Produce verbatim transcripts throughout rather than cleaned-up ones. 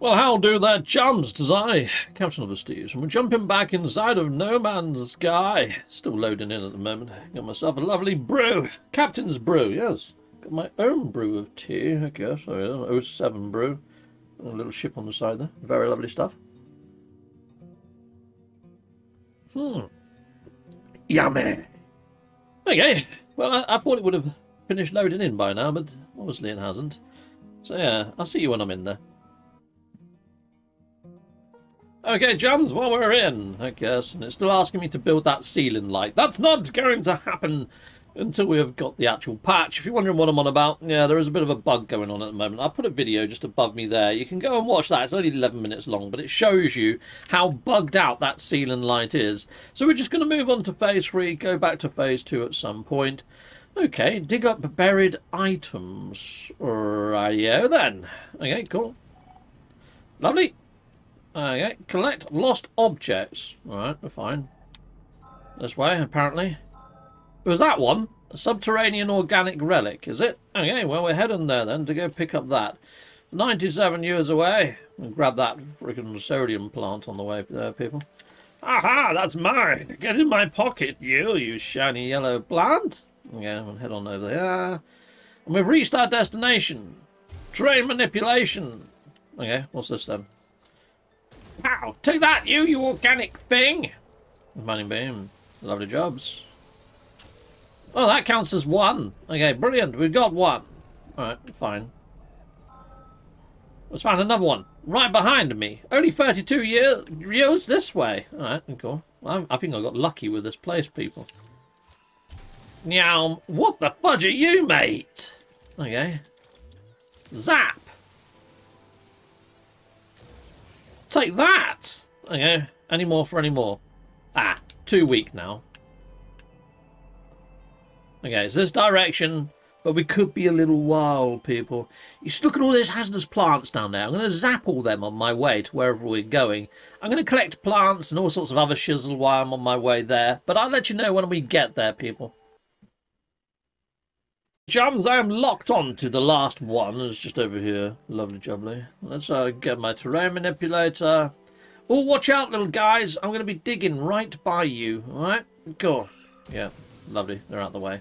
Well, how do that chums, does I, Captain of the Steves, and we're jumping back inside of No Man's Sky. Still loading in at the moment. Got myself a lovely brew. Captain's brew, yes. Got my own brew of tea, I guess. Oh, oh seven brew. A little ship on the side there. Very lovely stuff. Hmm. Yummy. Okay. Well, I, I thought it would have finished loading in by now, but obviously it hasn't. So, yeah, I'll see you when I'm in there. Okay, Jums, well, we're in, I guess. And it's still asking me to build that ceiling light. That's not going to happen until we have got the actual patch. If you're wondering what I'm on about, yeah, there is a bit of a bug going on at the moment. I'll put a video just above me there. You can go and watch that. It's only eleven minutes long, but it shows you how bugged out that ceiling light is. So we're just going to move on to phase three, go back to phase two at some point. Okay, dig up buried items. Rightio then. Okay, cool. Lovely. Okay, collect lost objects. Alright, we're fine. This way, apparently. It was that one? A subterranean organic relic, is it? Okay, well, we're heading there then to go pick up that. ninety-seven years away. We'll grab that freaking sodium plant on the way there, people. Aha, that's mine. Get in my pocket, you, you shiny yellow plant. Yeah, we'll head on over there. And we've reached our destination. Train manipulation. Okay, what's this then? Pow! Take that, you, you organic thing! Money beam. Lovely jobs. Oh, that counts as one. Okay, brilliant. We've got one. Alright, fine. Let's find another one. Right behind me. Only thirty-two years this way. Alright, cool. Well, I think I got lucky with this place, people. Now, what the fudge are you, mate? Okay. Zap! Take that! Okay, any more for any more. Ah, too weak now. Okay, it's this direction, but we could be a little wild, people. You just look at all those hazardous plants down there. I'm going to zap all them on my way to wherever we're going. I'm going to collect plants and all sorts of other shizzle while I'm on my way there, but I'll let you know when we get there, people. Jums, I am locked on to the last one. It's just over here. Lovely jubbly. Let's uh, get my terrain manipulator. Oh, watch out, little guys. I'm going to be digging right by you. All right? Cool. Yeah, lovely. They're out of the way.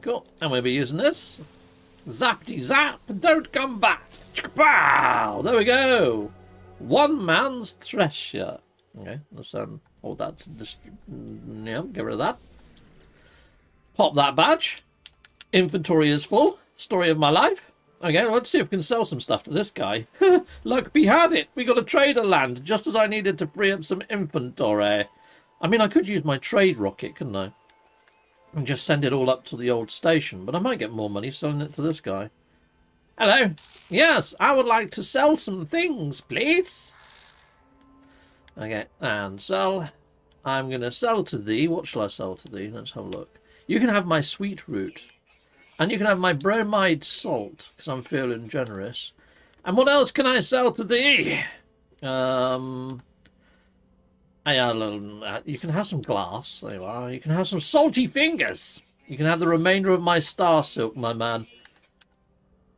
Cool. And we'll be using this. Zap-de-zap. Don't come back. Pow! There we go. One man's treasure. Okay, let's um, hold that. To this. Yeah, get rid of that. Pop that badge. Inventory is full. Story of my life. Okay, let's see if we can sell some stuff to this guy. Luck be had it. We got a trader land just as I needed to free up some inventory. I mean, I could use my trade rocket, couldn't I? And just send it all up to the old station. But I might get more money selling it to this guy. Hello. Yes, I would like to sell some things, please. Okay, and sell. I'm going to sell to thee. What shall I sell to thee? Let's have a look. You can have my sweet root. And you can have my bromide salt, because I'm feeling generous. And what else can I sell to thee? Um, I, uh, you can have some glass. There you are. You can have some salty fingers. You can have the remainder of my star silk, my man.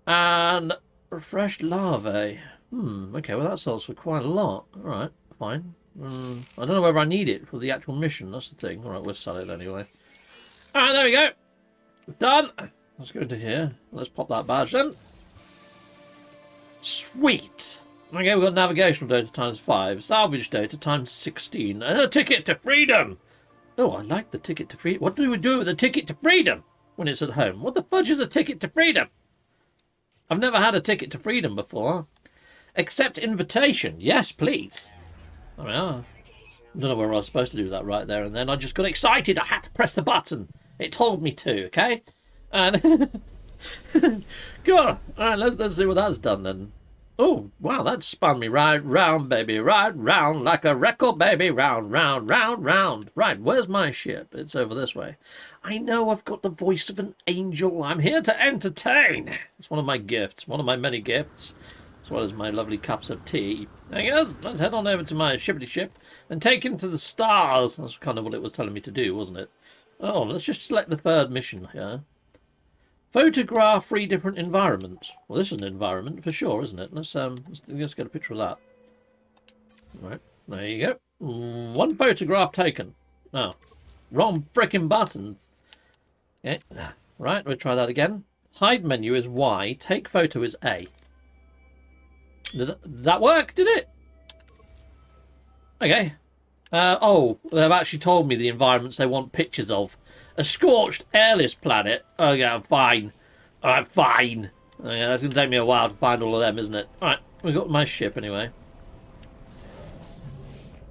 And fresh larvae. Hmm, okay, well, that sells for quite a lot. All right, fine. Mm, I don't know whether I need it for the actual mission. That's the thing. All right, we'll sell it anyway. All right, there we go. Done. Let's go into here. Let's pop that badge in. Sweet. Okay, we've got navigational data times five, salvage data times sixteen, and a ticket to freedom. Oh, I like the ticket to freedom. What do we do with a ticket to freedom when it's at home? What the fudge is a ticket to freedom? I've never had a ticket to freedom before. Accept invitation. Yes, please. I mean, I don't know where I was supposed to do that right there, and then I just got excited. I had to press the button. It told me to, okay? And cool. All right, let's, let's see what that's done then. Oh, wow, that spun me right round, baby, right round, like a record, baby, round, round, round, round. Right, where's my ship? It's over this way. I know I've got the voice of an angel. I'm here to entertain. It's one of my gifts, one of my many gifts, as well as my lovely cups of tea. I guess let's head on over to my shippity ship and take him to the stars. That's kind of what it was telling me to do, wasn't it? Oh, let's just select the third mission here. Photograph three different environments. Well, this is an environment for sure, isn't it? Let's um, let's, let's get a picture of that. All right, there you go. One photograph taken. No, oh, wrong frickin' button. Okay. Right, we'll try that again. Hide menu is Y. Take photo is A. Did that work? Did it? Okay. Uh, oh, they've actually told me the environments they want pictures of. A scorched, airless planet. Oh, yeah, fine. All right, fine. Oh, yeah, that's going to take me a while to find all of them, isn't it? All right, we got my ship anyway.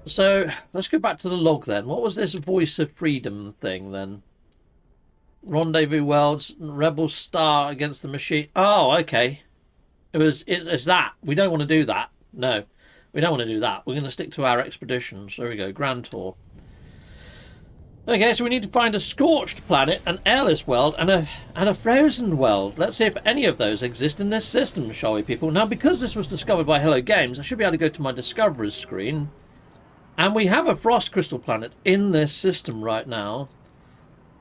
So let's go back to the log then. What was this Voice of Freedom thing then? Rendezvous Worlds, Rebel Star against the machine. Oh, okay. It was. It, it's that. We don't want to do that. No, we don't want to do that. We're going to stick to our expeditions. There we go. Grand Tour. Okay, so we need to find a scorched planet, an airless world, and a and a frozen world. Let's see if any of those exist in this system, shall we, people? Now, because this was discovered by Hello Games, I should be able to go to my Discoverers screen. And we have a frost crystal planet in this system right now.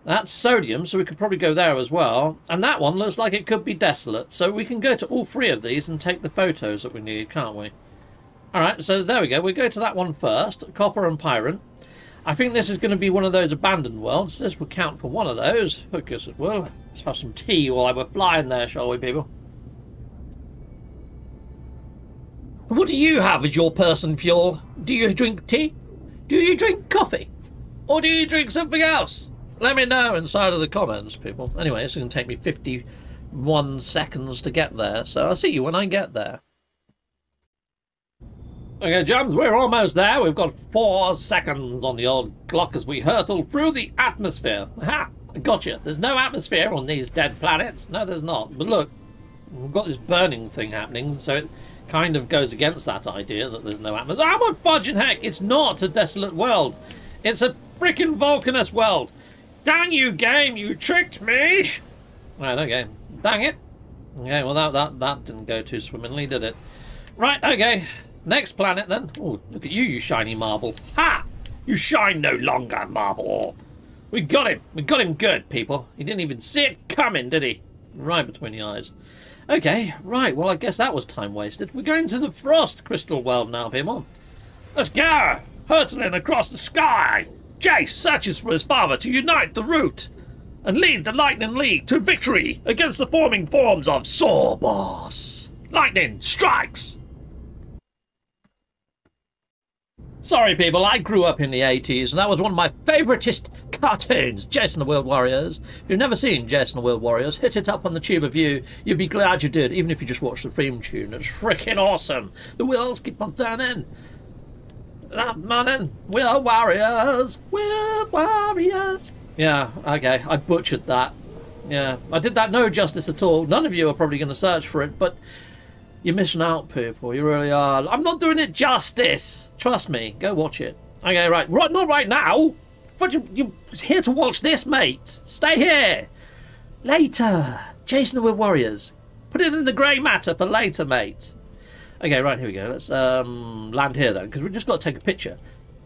That's sodium, so we could probably go there as well. And that one looks like it could be desolate. So we can go to all three of these and take the photos that we need, can't we? All right, so there we go. We'll go to that one first, copper and pyrite. I think this is going to be one of those abandoned worlds. This will count for one of those. I guess it will. Let's have some tea while we're flying there, shall we, people? What do you have as your person fuel? Do you drink tea? Do you drink coffee? Or do you drink something else? Let me know inside of the comments, people. Anyway, it's going to take me fifty-one seconds to get there, so I'll see you when I get there. Okay, Jams, we're almost there. We've got four seconds on the old clock as we hurtle through the atmosphere. Aha! Gotcha. There's no atmosphere on these dead planets. No, there's not. But look, we've got this burning thing happening, so it kind of goes against that idea that there's no atmosphere. Oh, my fudging heck! It's not a desolate world. It's a freaking volcanous world. Dang you, game! You tricked me! Right, okay. Dang it. Okay, well, that, that, that didn't go too swimmingly, did it? Right, okay. Next planet, then. Oh, look at you, you shiny marble. Ha! You shine no longer, marble. We got him. We got him good, people. He didn't even see it coming, did he? Right between the eyes. Okay, right. Well, I guess that was time wasted. We're going to the frost crystal world now, people. Let's go! Hurtling across the sky! Jace searches for his father to unite the root and lead the Lightning League to victory against the forming forms of Sorbos. Lightning strikes! Sorry, people, I grew up in the eighties, and that was one of my favoritist cartoons, Jace and the World Warriors. If you've never seen Jace and the World Warriors, hit it up on the tube of you. You'd be glad you did, even if you just watched the theme tune. It's freaking awesome. The wheels keep on turning. That man, we're warriors. We're warriors. Yeah, okay, I butchered that. Yeah, I did that no justice at all. None of you are probably going to search for it, but... you're missing out, people. You really are. I'm not doing it justice. Trust me. Go watch it. Okay, right. Right, not right now. But you, you're here to watch this, mate. Stay here. Later. Jason with Warriors. Put it in the grey matter for later, mate. Okay, right. Here we go. Let's um, land here, then, because we've just got to take a picture.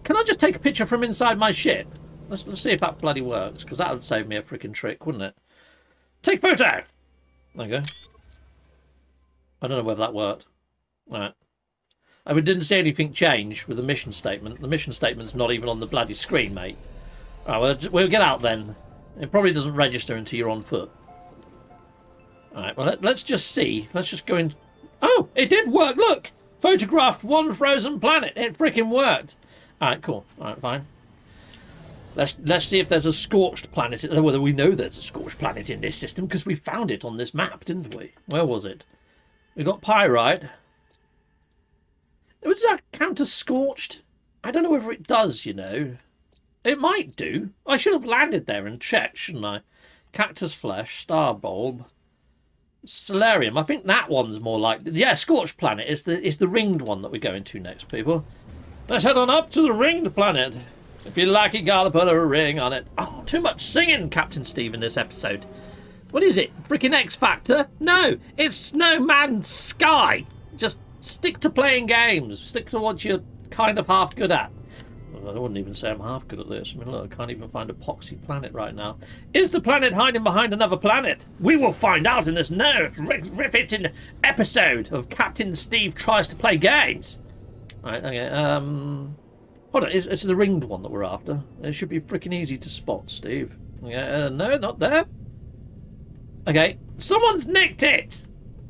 Can I just take a picture from inside my ship? Let's, let's see if that bloody works, because that would save me a freaking trick, wouldn't it? Take photo. There you go. I don't know whether that worked. All right. I mean, didn't see anything change with the mission statement. The mission statement's not even on the bloody screen, mate. All right, we'll, we'll get out then. It probably doesn't register until you're on foot. All right, well, let, let's just see. Let's just go in. Oh, it did work. Look, photographed one frozen planet. It freaking worked. All right, cool. All right, fine. Let's, let's see if there's a scorched planet. Whether we know there's a scorched planet in this system, because we found it on this map, didn't we? Where was it? We got pyrite. Does that count as scorched? I don't know whether it does, you know. It might do. I should have landed there and checked, shouldn't I? Cactus flesh, star bulb, solarium. I think that one's more like... yeah, scorched planet is the, is the ringed one that we're going to next, people. Let's head on up to the ringed planet. If you like it, gotta put a ring on it. Oh, too much singing, Captain Steve, in this episode. What is it? Freaking X Factor? No, it's No Man's Sky. Just stick to playing games. Stick to what you're kind of half good at. I wouldn't even say I'm half good at this. I mean, look, I can't even find a poxy planet right now. Is the planet hiding behind another planet? We will find out in this next riveting episode of Captain Steve Tries to Play Games. Right, okay, um... hold on, it's, it's the ringed one that we're after. It should be freaking easy to spot, Steve. Okay, uh, no, not there. Okay, someone's nicked it!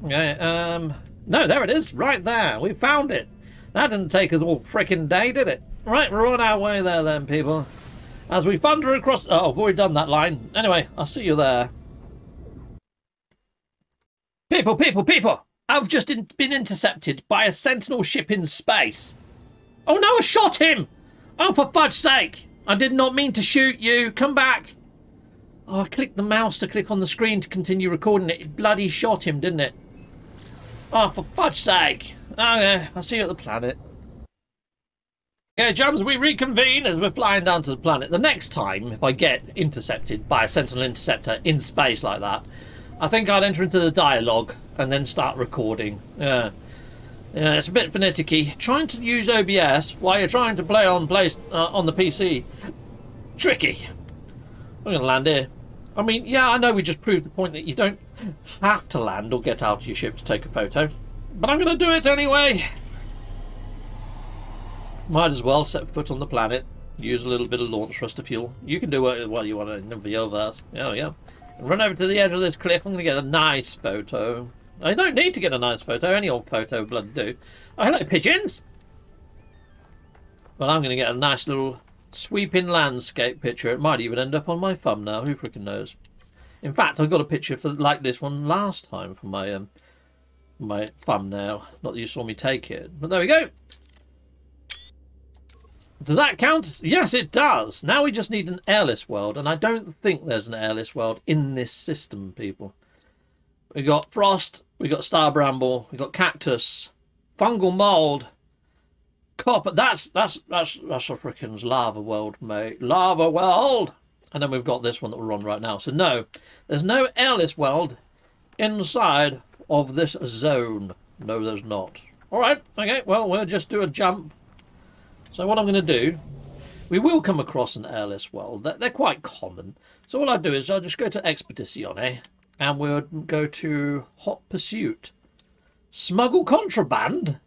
Okay, um... no, there it is, right there. We found it. That didn't take us all freaking day, did it? Right, we're on our way there then, people. As we thunder across... oh, I've already done that line. Anyway, I'll see you there. People, people, people! I've just in been intercepted by a Sentinel ship in space. Oh no, I shot him! Oh, for fudge's sake! I did not mean to shoot you. Come back! Oh, I clicked the mouse to click on the screen to continue recording it. It bloody shot him, didn't it? Oh, for fudge's sake! Okay, I'll see you at the planet. Okay, Jams, we reconvene as we're flying down to the planet. The next time, if I get intercepted by a Sentinel interceptor in space like that, I think I'll enter into the dialogue and then start recording. Yeah, yeah, it's a bit finicky. Trying to use O B S while you're trying to play on place uh, on the P C, tricky. I'm gonna land here. I mean, yeah, I know we just proved the point that you don't have to land or get out of your ship to take a photo, but I'm gonna do it anyway. Might as well set foot on the planet. Use a little bit of launch thruster fuel. You can do what you want in the V O verse. Oh yeah. Run over to the edge of this cliff. I'm going to get a nice photo. I don't need to get a nice photo. Any old photo bloody do. Oh, hello, pigeons. Well, I'm going to get a nice little sweeping landscape picture. It might even end up on my thumbnail. Who freaking knows? In fact, I got a picture for like this one last time for my um, my thumbnail. Not that you saw me take it. But there we go. Does that count? Yes, it does. Now we just need an airless world, and I don't think there's an airless world in this system, people. We got frost, we got star bramble, we got cactus, fungal mold, copper. That's that's that's that's a frickin' lava world, mate. Lava world. And then we've got this one that we're on right now. So no, there's no airless world inside of this zone. No, there's not. All right. Okay. Well, we'll just do a jump. So what I'm going to do, we will come across an airless world. They're, they're quite common. So all I do is I'll just go to Expedition, and we'll go to Hot Pursuit. Smuggle contraband?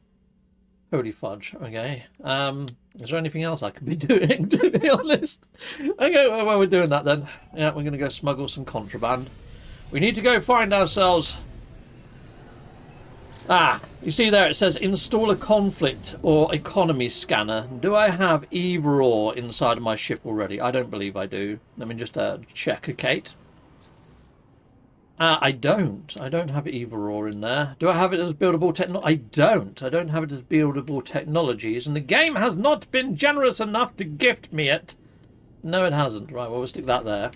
Holy fudge. Okay. Um, is there anything else I could be doing, to be honest? Okay, well, we're doing that then. Yeah, we're going to go smuggle some contraband. We need to go find ourselves... ah, you see there it says install a conflict or economy scanner. Do I have E raw inside of my ship already? I don't believe I do. Let me just uh, check, Kate. Uh, I don't. I don't have E raw in there. Do I have it as buildable technology? I don't. I don't have it as buildable technologies. And the game has not been generous enough to gift me it. No, it hasn't. Right, well, we'll stick that there.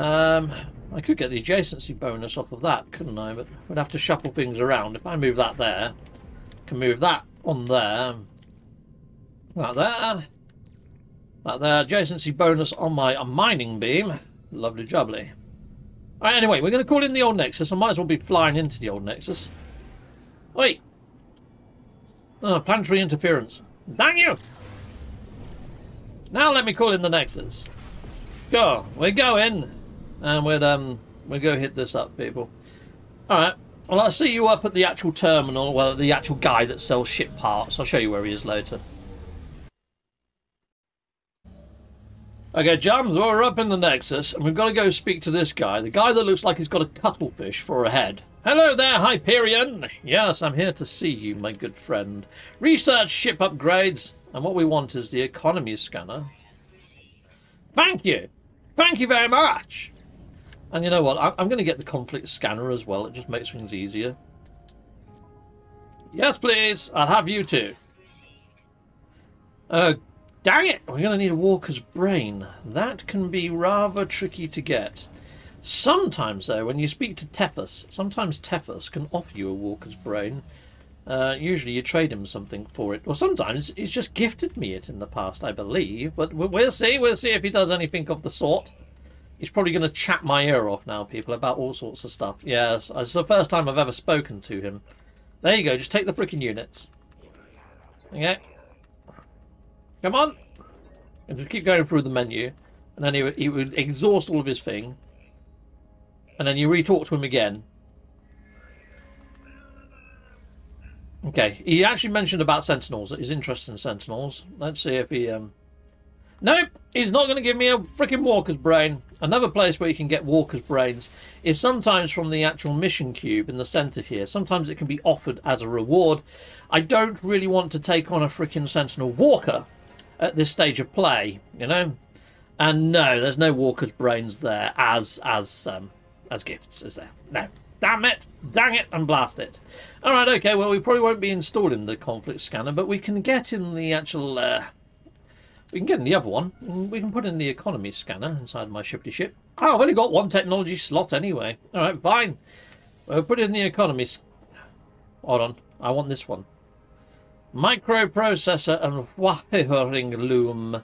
Um... I could get the adjacency bonus off of that, couldn't I? But we'd have to shuffle things around. If I move that there, I can move that on there. That there. That there. Adjacency bonus on my mining beam. Lovely jubbly. All right, anyway, we're going to call in the old Nexus. I might as well be flying into the old Nexus. Wait. Oh, planetary interference. Dang you! Now let me call in the Nexus. Go. We're going. And we'd, um, we'd go hit this up, people. Alright, well, I'll see you up at the actual terminal, well, the actual guy that sells ship parts. I'll show you where he is later. Okay, Jams, well, we're up in the Nexus, and we've got to go speak to this guy. The guy that looks like he's got a cuttlefish for a head. Hello there, Hyperion! Yes, I'm here to see you, my good friend. Research ship upgrades, and what we want is the economy scanner. Thank you! Thank you very much! And you know what? I'm going to get the conflict scanner as well. It just makes things easier. Yes, please. I'll have you too. Uh, dang it. We're going to need a walker's brain. That can be rather tricky to get. Sometimes, though, when you speak to Tethys, sometimes Tethys can offer you a walker's brain. Uh, usually you trade him something for it. Or sometimes he's just gifted me it in the past, I believe. But we'll see. We'll see if he does anything of the sort. He's probably going to chat my ear off now, people, about all sorts of stuff. Yes, it's the first time I've ever spoken to him. There you go, just take the frickin' units. Okay. Come on! And just keep going through the menu, and then he would, he would exhaust all of his thing, and then you re-talk to him again. Okay, he actually mentioned about Sentinels, his interest in Sentinels. Let's see if he... Um... Nope, he's not going to give me a freaking Walker's Brain. Another place where you can get Walker's Brains is sometimes from the actual mission cube in the centre here. Sometimes it can be offered as a reward. I don't really want to take on a freaking Sentinel Walker at this stage of play, you know? And no, there's no Walker's Brains there as, as, um, as gifts, is there? No. Damn it, dang it, and blast it. All right, okay, well, we probably won't be installing the conflict scanner, but we can get in the actual... Uh, we can get in the other one. We can put in the economy scanner inside my shifty ship. Oh, I've only got one technology slot anyway. All right, fine. We'll put in the economy... Hold on, I want this one. Microprocessor and wiring loom.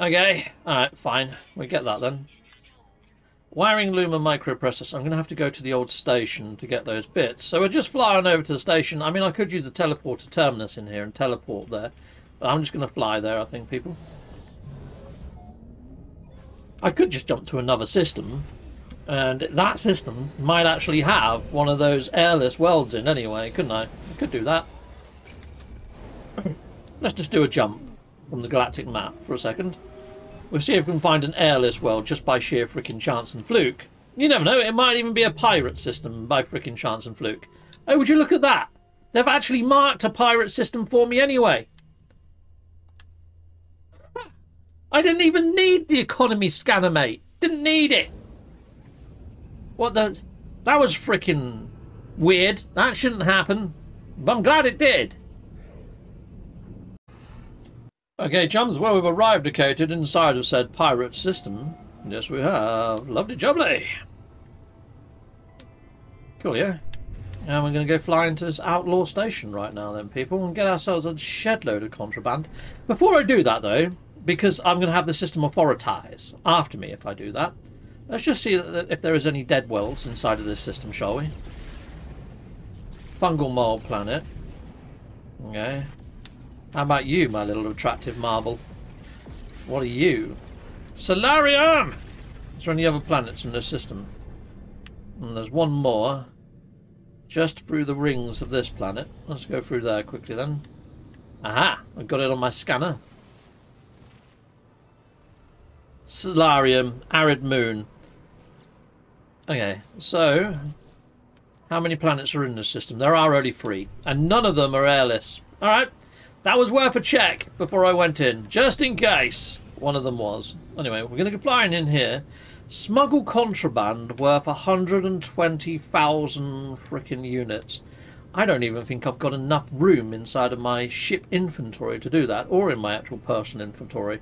Okay, all right, fine. We get that then. Wiring loom and microprocessor. I'm going to have to go to the old station to get those bits. So we're just flying over to the station. I mean, I could use the teleporter terminus in here and teleport there. But I'm just going to fly there, I think, people. I could just jump to another system. And that system might actually have one of those airless worlds in anyway, couldn't I? I could do that. Let's just do a jump from the galactic map for a second. We'll see if we can find an airless world just by sheer freaking chance and fluke. You never know, it might even be a pirate system by freaking chance and fluke. Oh, would you look at that? They've actually marked a pirate system for me anyway. I didn't even need the economy scanner, mate. Didn't need it. What the... That was freaking weird. That shouldn't happen. But I'm glad it did. Okay, chums, well, we've arrived located inside of said pirate system. Yes, we have. Lovely jubbly. Cool, yeah? And we're going to go fly into this outlaw station right now, then, people, and get ourselves a shed load of contraband. Before I do that, though, because I'm going to have the system authoritize after me if I do that, let's just see if there is any dead worlds inside of this system, shall we? Fungal mole planet. Okay. How about you, my little attractive marble? What are you? Solarium! Is there any other planets in this system? And there's one more. Just through the rings of this planet. Let's go through there quickly then. Aha! I've got it on my scanner. Solarium, arid moon. Okay, so... How many planets are in this system? There are only three. And none of them are airless. Alright. That was worth a check before I went in, just in case one of them was. Anyway, we're going to be flying in here. Smuggle contraband worth one hundred twenty thousand frickin' units. I don't even think I've got enough room inside of my ship inventory to do that, or in my actual personal inventory.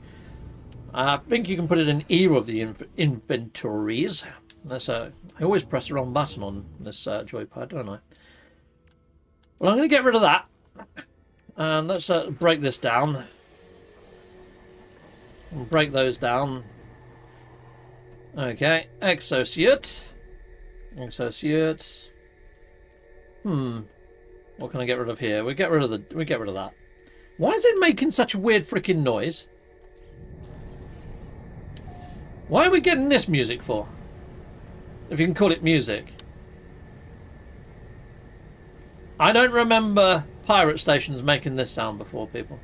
I think you can put it in either of the inv inventories. That's uh, I always press the wrong button on this uh, joypad, don't I? Well, I'm going to get rid of that. And let's uh, break this down. And break those down. Okay, exosuit. Exosuit. Hmm. What can I get rid of here? We get rid of the. We get rid of that. Why is it making such a weird freaking noise? Why are we getting this music for? If you can call it music. I don't remember pirate stations making this sound before, people.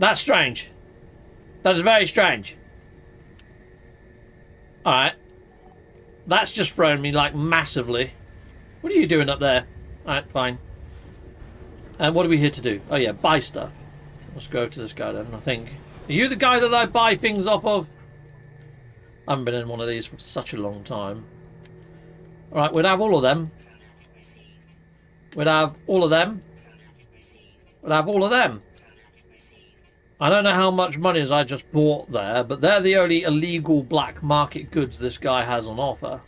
That's strange. That is very strange. Alright. That's just thrown me, like, massively. What are you doing up there? Alright, fine. And what are we here to do? Oh, yeah, buy stuff. Let's go to this guy then, I think. Are you the guy that I buy things off of? I haven't been in one of these for such a long time. Alright, we'd have all of them. We'd have all of them. We'd have all of them. I don't know how much money I just bought there, but they're the only illegal black market goods this guy has on offer.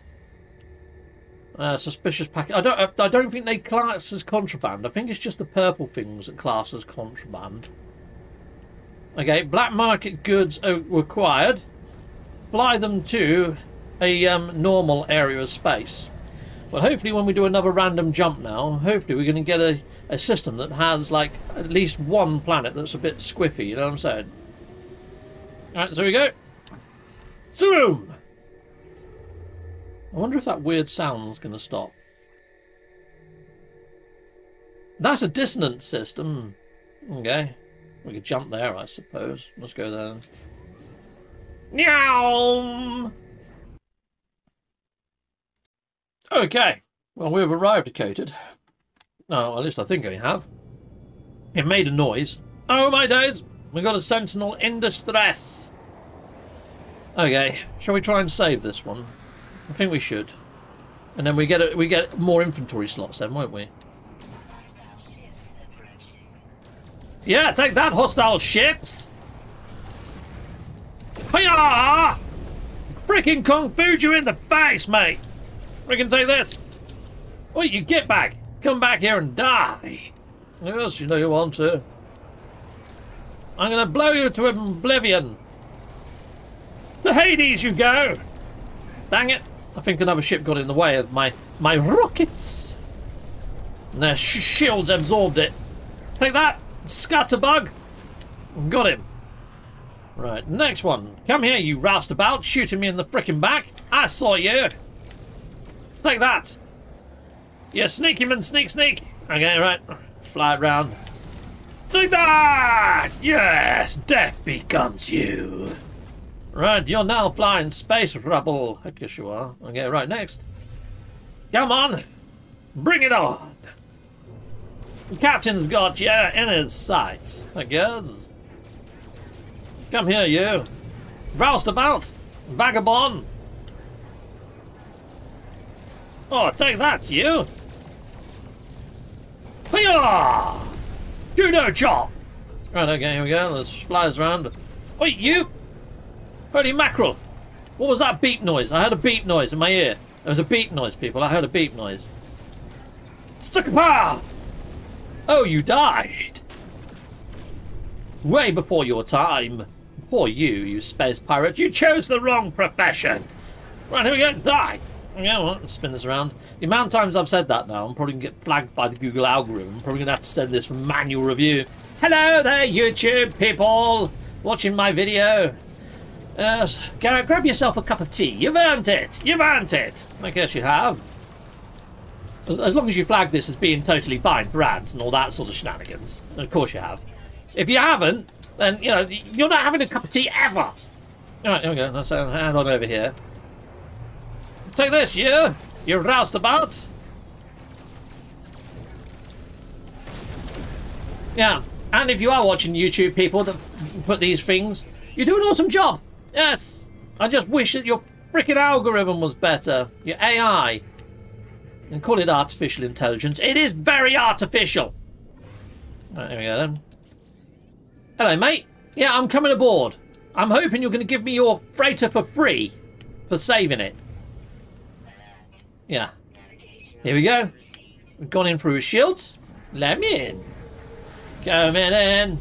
Uh, suspicious package. I don't. I don't think they class as contraband. I think it's just the purple things that class as contraband. Okay, black market goods are required. Fly them to a um, normal area of space. Well, hopefully when we do another random jump now, hopefully we're going to get a, a system that has like at least one planet that's a bit squiffy, you know what I'm saying? Alright, so we go. Zoom! I wonder if that weird sound's going to stop. That's a dissonant system. Okay. We could jump there, I suppose. Let's go there. Meow! Okay. Well, we've arrived, Cated. Oh, at least I think I have. It made a noise. Oh, my days! We got a Sentinel in distress. Okay. Shall we try and save this one? I think we should. And then we get a, we get more inventory slots then, won't we? Yeah, take that, hostile ships! Hiya! Freaking Kung Fu'd you in the face, mate! We can take this! Oi, you get back! Come back here and die! Yes, you know you want to. I'm gonna blow you to oblivion! To Hades you go! Dang it! I think another ship got in the way of my, my rockets! And their sh shields absorbed it. Take that! Scatterbug! Got him. Right, next one. Come here, you roustabout, shooting me in the frickin' back. I saw you. Take that. You sneaky man, sneak, sneak. Okay, right. Fly it round. Take that! Yes, death becomes you. Right, you're now flying space rubble. I guess you are. Okay, right, next. Come on. Bring it on. Captain's got you in his sights, I guess. Come here, you. Roustabout. Vagabond. Oh, take that, you. Hiya! Judo chop! Right, okay, here we go. There's flies around. Wait, you! Holy mackerel! What was that beep noise? I heard a beep noise in my ear. There was a beep noise, people. I heard a beep noise. Sucker power! Oh, you died! Way before your time. Poor you, you space pirate. You chose the wrong profession. Right, here we go. Die. Yeah, well, let's spin this around. The amount of times I've said that now, I'm probably going to get flagged by the Google algorithm. I'm probably going to have to send this for manual review. Hello there, YouTube people watching my video. Uh, can I grab yourself a cup of tea? You've earned it. You've earned it. I guess you have. As long as you flag this as being totally fine for ads and all that sort of shenanigans. And of course you have. If you haven't, then, you know, you're not having a cup of tea ever. Alright, here we go. Let's hand on over here. Take this, you! You roustabout! Yeah, and if you are watching YouTube people that put these things, you do an awesome job! Yes! I just wish that your freaking algorithm was better. Your A I. And call it artificial intelligence. It is very artificial. Right, here we go then. Hello, mate. Yeah, I'm coming aboard. I'm hoping you're going to give me your freighter for free for saving it. Yeah. Here we go. We've gone in through his shields. Let me in. Coming in.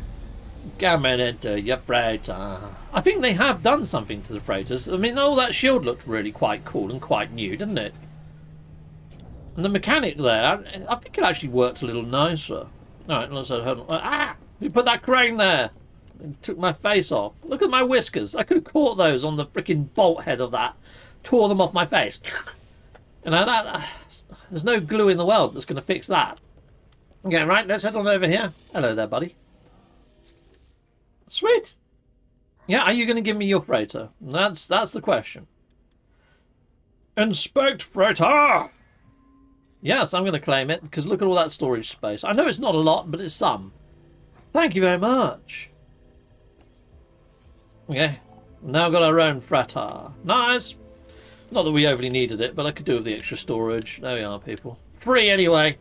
Coming into your freighter. I think they have done something to the freighters. I mean, all that shield looked really quite cool and quite new, didn't it? And the mechanic there, I think it actually works a little nicer. Alright, let's have a ah! Who put that crane there? It took my face off. Look at my whiskers. I could have caught those on the freaking bolt head of that. Tore them off my face. And I, I, there's no glue in the world that's going to fix that. Okay, right, let's head on over here. Hello there, buddy. Sweet! Yeah, are you going to give me your freighter? That's, that's the question. Inspect freighter! Yes, I'm going to claim it, because look at all that storage space. I know it's not a lot, but it's some. Thank you very much. Okay, now got our own freighter. Nice. Not that we overly needed it, but I could do with the extra storage. There we are, people. Free anyway.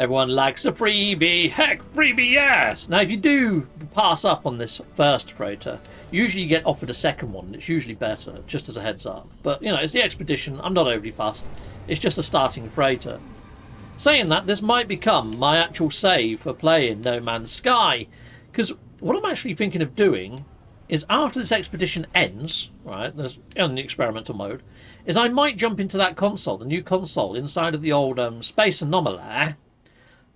Everyone likes a freebie. Heck, freebie, yes. Now, if you do pass up on this first freighter, usually you get offered a second one. It's usually better, just as a heads up. But, you know, it's the Expedition. I'm not overly fussed. It's just a starting freighter. Saying that, this might become my actual save for playing No Man's Sky. Because what I'm actually thinking of doing is after this expedition ends, right, there's in the experimental mode, is I might jump into that console, the new console inside of the old um, Space Anomaly,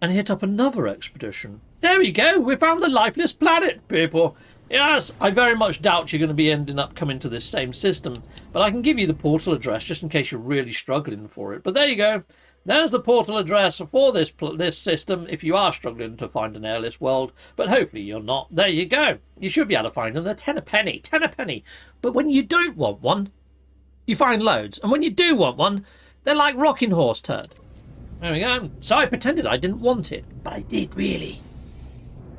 and hit up another expedition. There we go, we found the lifeless planet, people. Yes, I very much doubt you're going to be ending up coming to this same system, but I can give you the portal address just in case you're really struggling for it. But there you go. There's the portal address for this, this system if you are struggling to find an airless world, but hopefully you're not. There you go. You should be able to find them. They're ten a penny, ten a penny. But when you don't want one, you find loads. And when you do want one, they're like rocking horse turd. There we go. So I pretended I didn't want it, but I did really.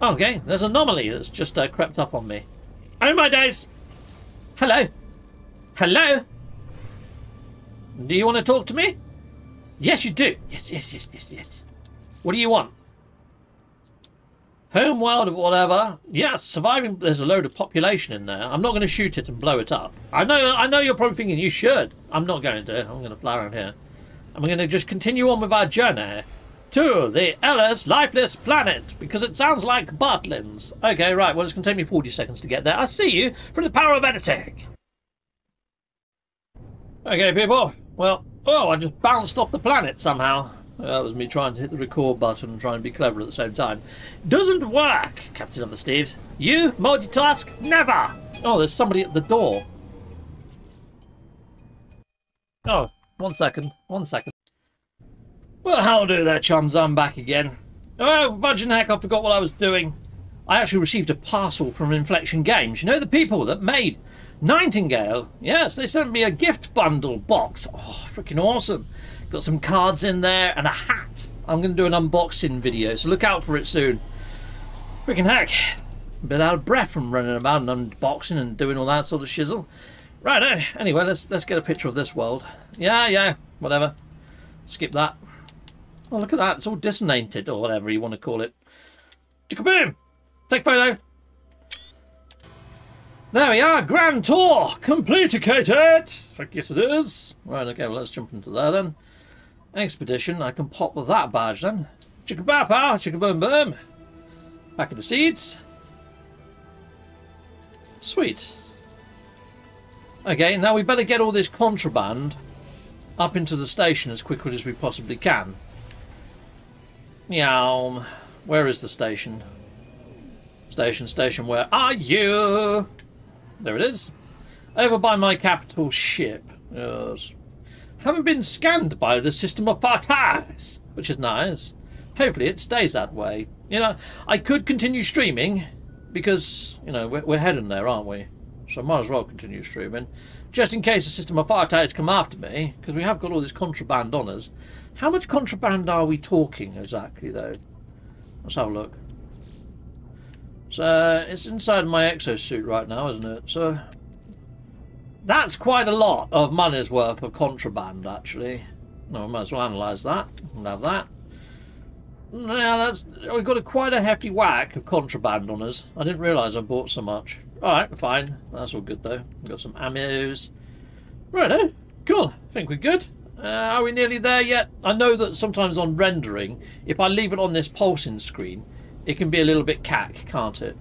Okay, there's an anomaly that's just uh, crept up on me. Oh my days! Hello? Hello? Do you want to talk to me? Yes, you do. Yes, yes, yes, yes, yes. What do you want? Home world or whatever. Yeah, surviving. There's a load of population in there. I'm not going to shoot it and blow it up. I know I know you're probably thinking you should. I'm not going to. I'm going to fly around here. I'm going to just continue on with our journey to the airless, lifeless planet, because it sounds like Bartlin's. Okay, right. Well, it's going to take me forty seconds to get there. I'll see you from the power of editing. Okay, people. Well... Oh, I just bounced off the planet somehow. That was me trying to hit the record button and trying to be clever at the same time. Doesn't work, Captain of the Steves. You multitask never. Oh, there's somebody at the door. Oh, one second, one second. Well, how'll do there, chums? I'm back again. Oh, budging heck, I forgot what I was doing. I actually received a parcel from Inflection Games. You know, the people that made Nightingale. Yes, they sent me a gift bundle box. Oh, freaking awesome. Got some cards in there and a hat. I'm going to do an unboxing video, so look out for it soon. Freaking heck. A bit out of breath from running about and unboxing and doing all that sort of shizzle. Righto. Anyway, let's let's get a picture of this world. Yeah, yeah, whatever. Skip that. Oh, look at that. It's all dissonanted or whatever you want to call it. Chickaboom! Take photo. There we are, grand tour completicated. I guess it is. Right, okay, well, let's jump into that then. Expedition, I can pop with that badge then. Chicka-ba-pow, chicka-boom-boom. Back in the seeds. Sweet. Okay, now we better get all this contraband up into the station as quickly as we possibly can. Meow. Where is the station? Station, station, where are you? There it is. Over by my capital ship. Yes. Haven't been scanned by the system of parties, which is nice. Hopefully it stays that way. You know, I could continue streaming because, you know, we're, we're heading there, aren't we? So I might as well continue streaming. Just in case the system of parties come after me, because we have got all this contraband on us. How much contraband are we talking exactly, though? Let's have a look. So it's inside my exosuit right now, isn't it? So that's quite a lot of money's worth of contraband, actually. No, we might as well analyse that and have that. Yeah, that's, we've got a quite a hefty whack of contraband on us. I didn't realise I bought so much. All right, fine. That's all good though. We've got some ammos. Righto, cool. I think we're good. Uh, are we nearly there yet? I know that sometimes on rendering, if I leave it on this pulsing screen, it can be a little bit cack, can't it?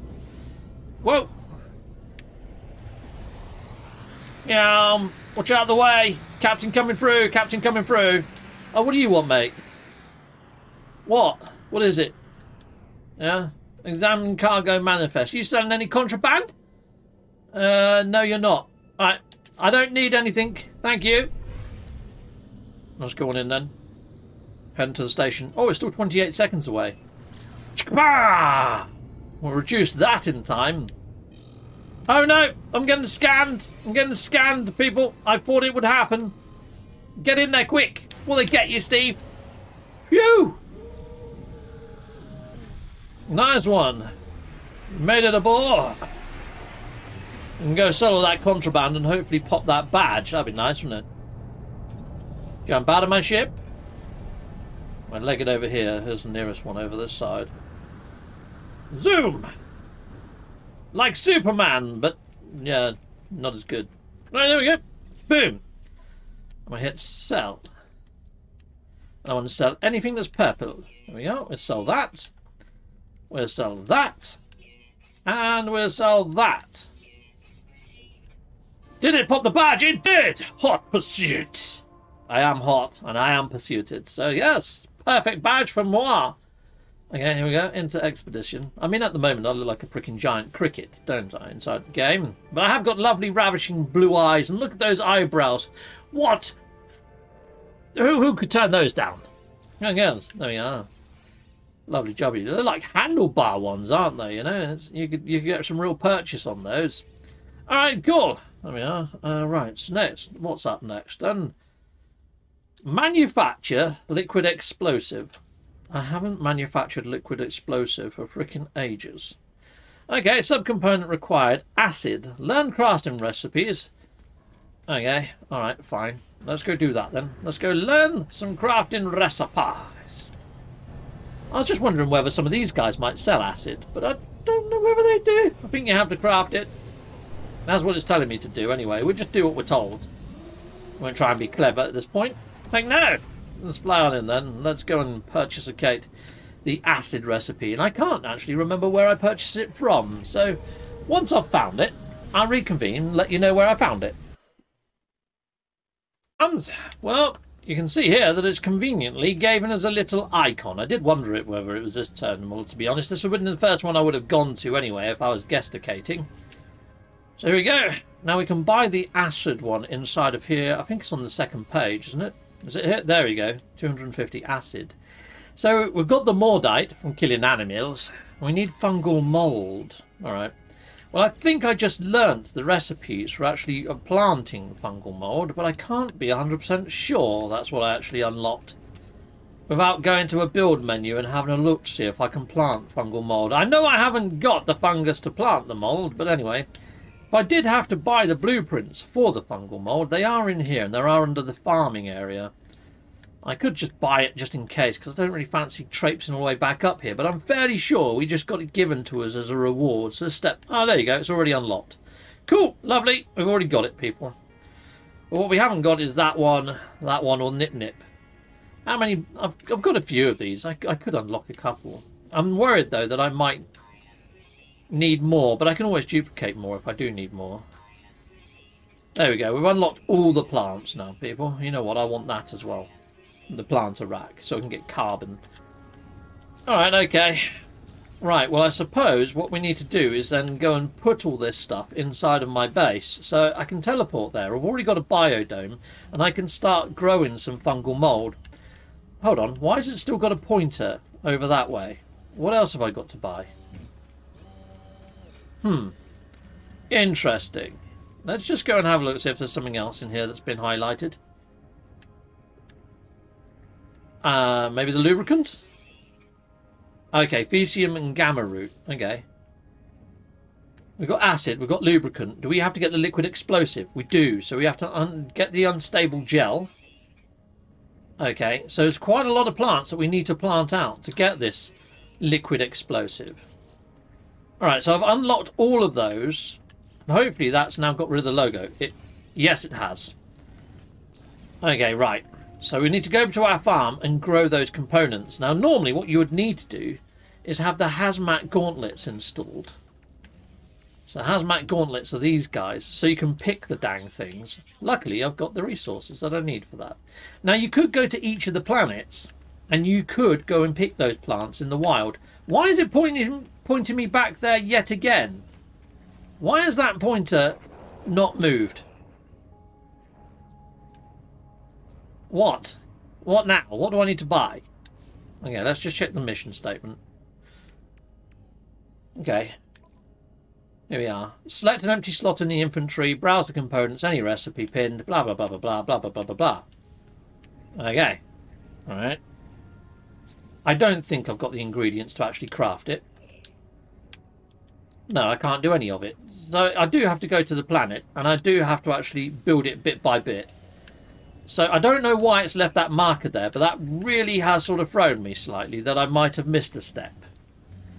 Whoa! Yeah, watch out of the way! Captain coming through, Captain coming through! Oh, what do you want, mate? What? What is it? Yeah? Examine cargo manifest. You selling any contraband? Uh, no, you're not. Alright, I don't need anything. Thank you. Let's go on in then. Heading to the station. Oh, it's still twenty-eight seconds away. Bah! We'll reduce that in time. Oh no, I'm getting scanned. I'm getting scanned, people. I thought it would happen. Get in there quick. Will they get you, Steve? Phew! Nice one. Made it aboard. We can go sell all that contraband and hopefully pop that badge. That'd be nice, wouldn't it? Jump out of my ship. I'll leg it over here. Here's the nearest one over this side. Zoom! Like Superman, but yeah, not as good. Right, there we go. Boom! I'm going to hit sell. And I want to sell anything that's purple. There we go. We'll sell that. We'll sell that. And we'll sell that. Did it pop the badge? It did! Hot pursuit! I am hot and I am pursuited. So yes, perfect badge for moi. Okay, here we go, into Expedition. I mean, at the moment I look like a freaking giant cricket, don't I, inside the game? But I have got lovely, ravishing blue eyes, and look at those eyebrows. What? Who, who could turn those down? Young girls, there we are. Lovely jobby. They're like handlebar ones, aren't they? You know, it's, you could you could get some real purchase on those. All right, cool. There we are. Uh, right, so next, what's up next? And manufacture liquid explosive. I haven't manufactured liquid explosive for freaking ages. Okay, subcomponent required. Acid. Learn crafting recipes. Okay, all right, fine. Let's go do that then. Let's go learn some crafting recipes. I was just wondering whether some of these guys might sell acid, but I don't know whether they do. I think you have to craft it. That's what it's telling me to do anyway. We'll just do what we're told. We won't try and be clever at this point. Like, no! Let's fly on in then. Let's go and purchase a Kate, the acid recipe. And I can't actually remember where I purchased it from. So once I've found it, I'll reconvene and let you know where I found it. And, well, you can see here that it's conveniently given as a little icon. I did wonder it whether it was this turn. Well, to be honest, this would have been the first one I would have gone to anyway if I was guesticating. So here we go. Now we can buy the acid one inside of here. I think it's on the second page, isn't it? Is it here? There we go. two hundred fifty acid. So we've got the mordite from killing animals. We need fungal mould. All right. Well, I think I just learnt the recipes for actually planting fungal mould, but I can't be one hundred percent sure that's what I actually unlocked without going to a build menu and having a look to see if I can plant fungal mould. I know I haven't got the fungus to plant the mould, but anyway, if I did have to buy the blueprints for the fungal mould, they are in here and they are under the farming area. I could just buy it just in case, because I don't really fancy traipsing all the way back up here. But I'm fairly sure we just got it given to us as a reward. So step... Oh, there you go. It's already unlocked. Cool. Lovely. We've already got it, people. But what we haven't got is that one, that one, or Nip Nip. How many... I've, I've got a few of these. I, I could unlock a couple. I'm worried, though, that I might need more. But I can always duplicate more if I do need more. There we go. We've unlocked all the plants now, people. You know what? I want that as well. The planter rack, so I can get carbon. Alright, okay. Right, well, I suppose what we need to do is then go and put all this stuff inside of my base, so I can teleport there. I've already got a biodome, and I can start growing some fungal mould. Hold on, why has it still got a pointer over that way? What else have I got to buy? Hmm. Interesting. Let's just go and have a look, see if there's something else in here that's been highlighted. Uh, maybe the lubricant? Okay, Fecium and Gamma Root. Okay. We've got acid, we've got lubricant. Do we have to get the liquid explosive? We do, so we have to un get the unstable gel. Okay, so there's quite a lot of plants that we need to plant out to get this liquid explosive. Alright, so I've unlocked all of those. And hopefully that's now got rid of the logo. It, yes, it has. Okay, right. So we need to go to our farm and grow those components. Now, normally what you would need to do is have the hazmat gauntlets installed. So hazmat gauntlets are these guys, so you can pick the dang things. Luckily, I've got the resources that I need for that. Now, you could go to each of the planets, and you could go and pick those plants in the wild. Why is it pointing, pointing me back there yet again? Why has that pointer not moved? What? What now? What do I need to buy? Okay, let's just check the mission statement. Okay. Here we are. Select an empty slot in the inventory, browse the components, any recipe pinned, blah, blah, blah, blah, blah, blah, blah, blah, blah, blah. Okay. Alright. I don't think I've got the ingredients to actually craft it. No, I can't do any of it. So I do have to go to the planet, and I do have to actually build it bit by bit. So I don't know why it's left that marker there, but that really has sort of thrown me slightly that I might have missed a step.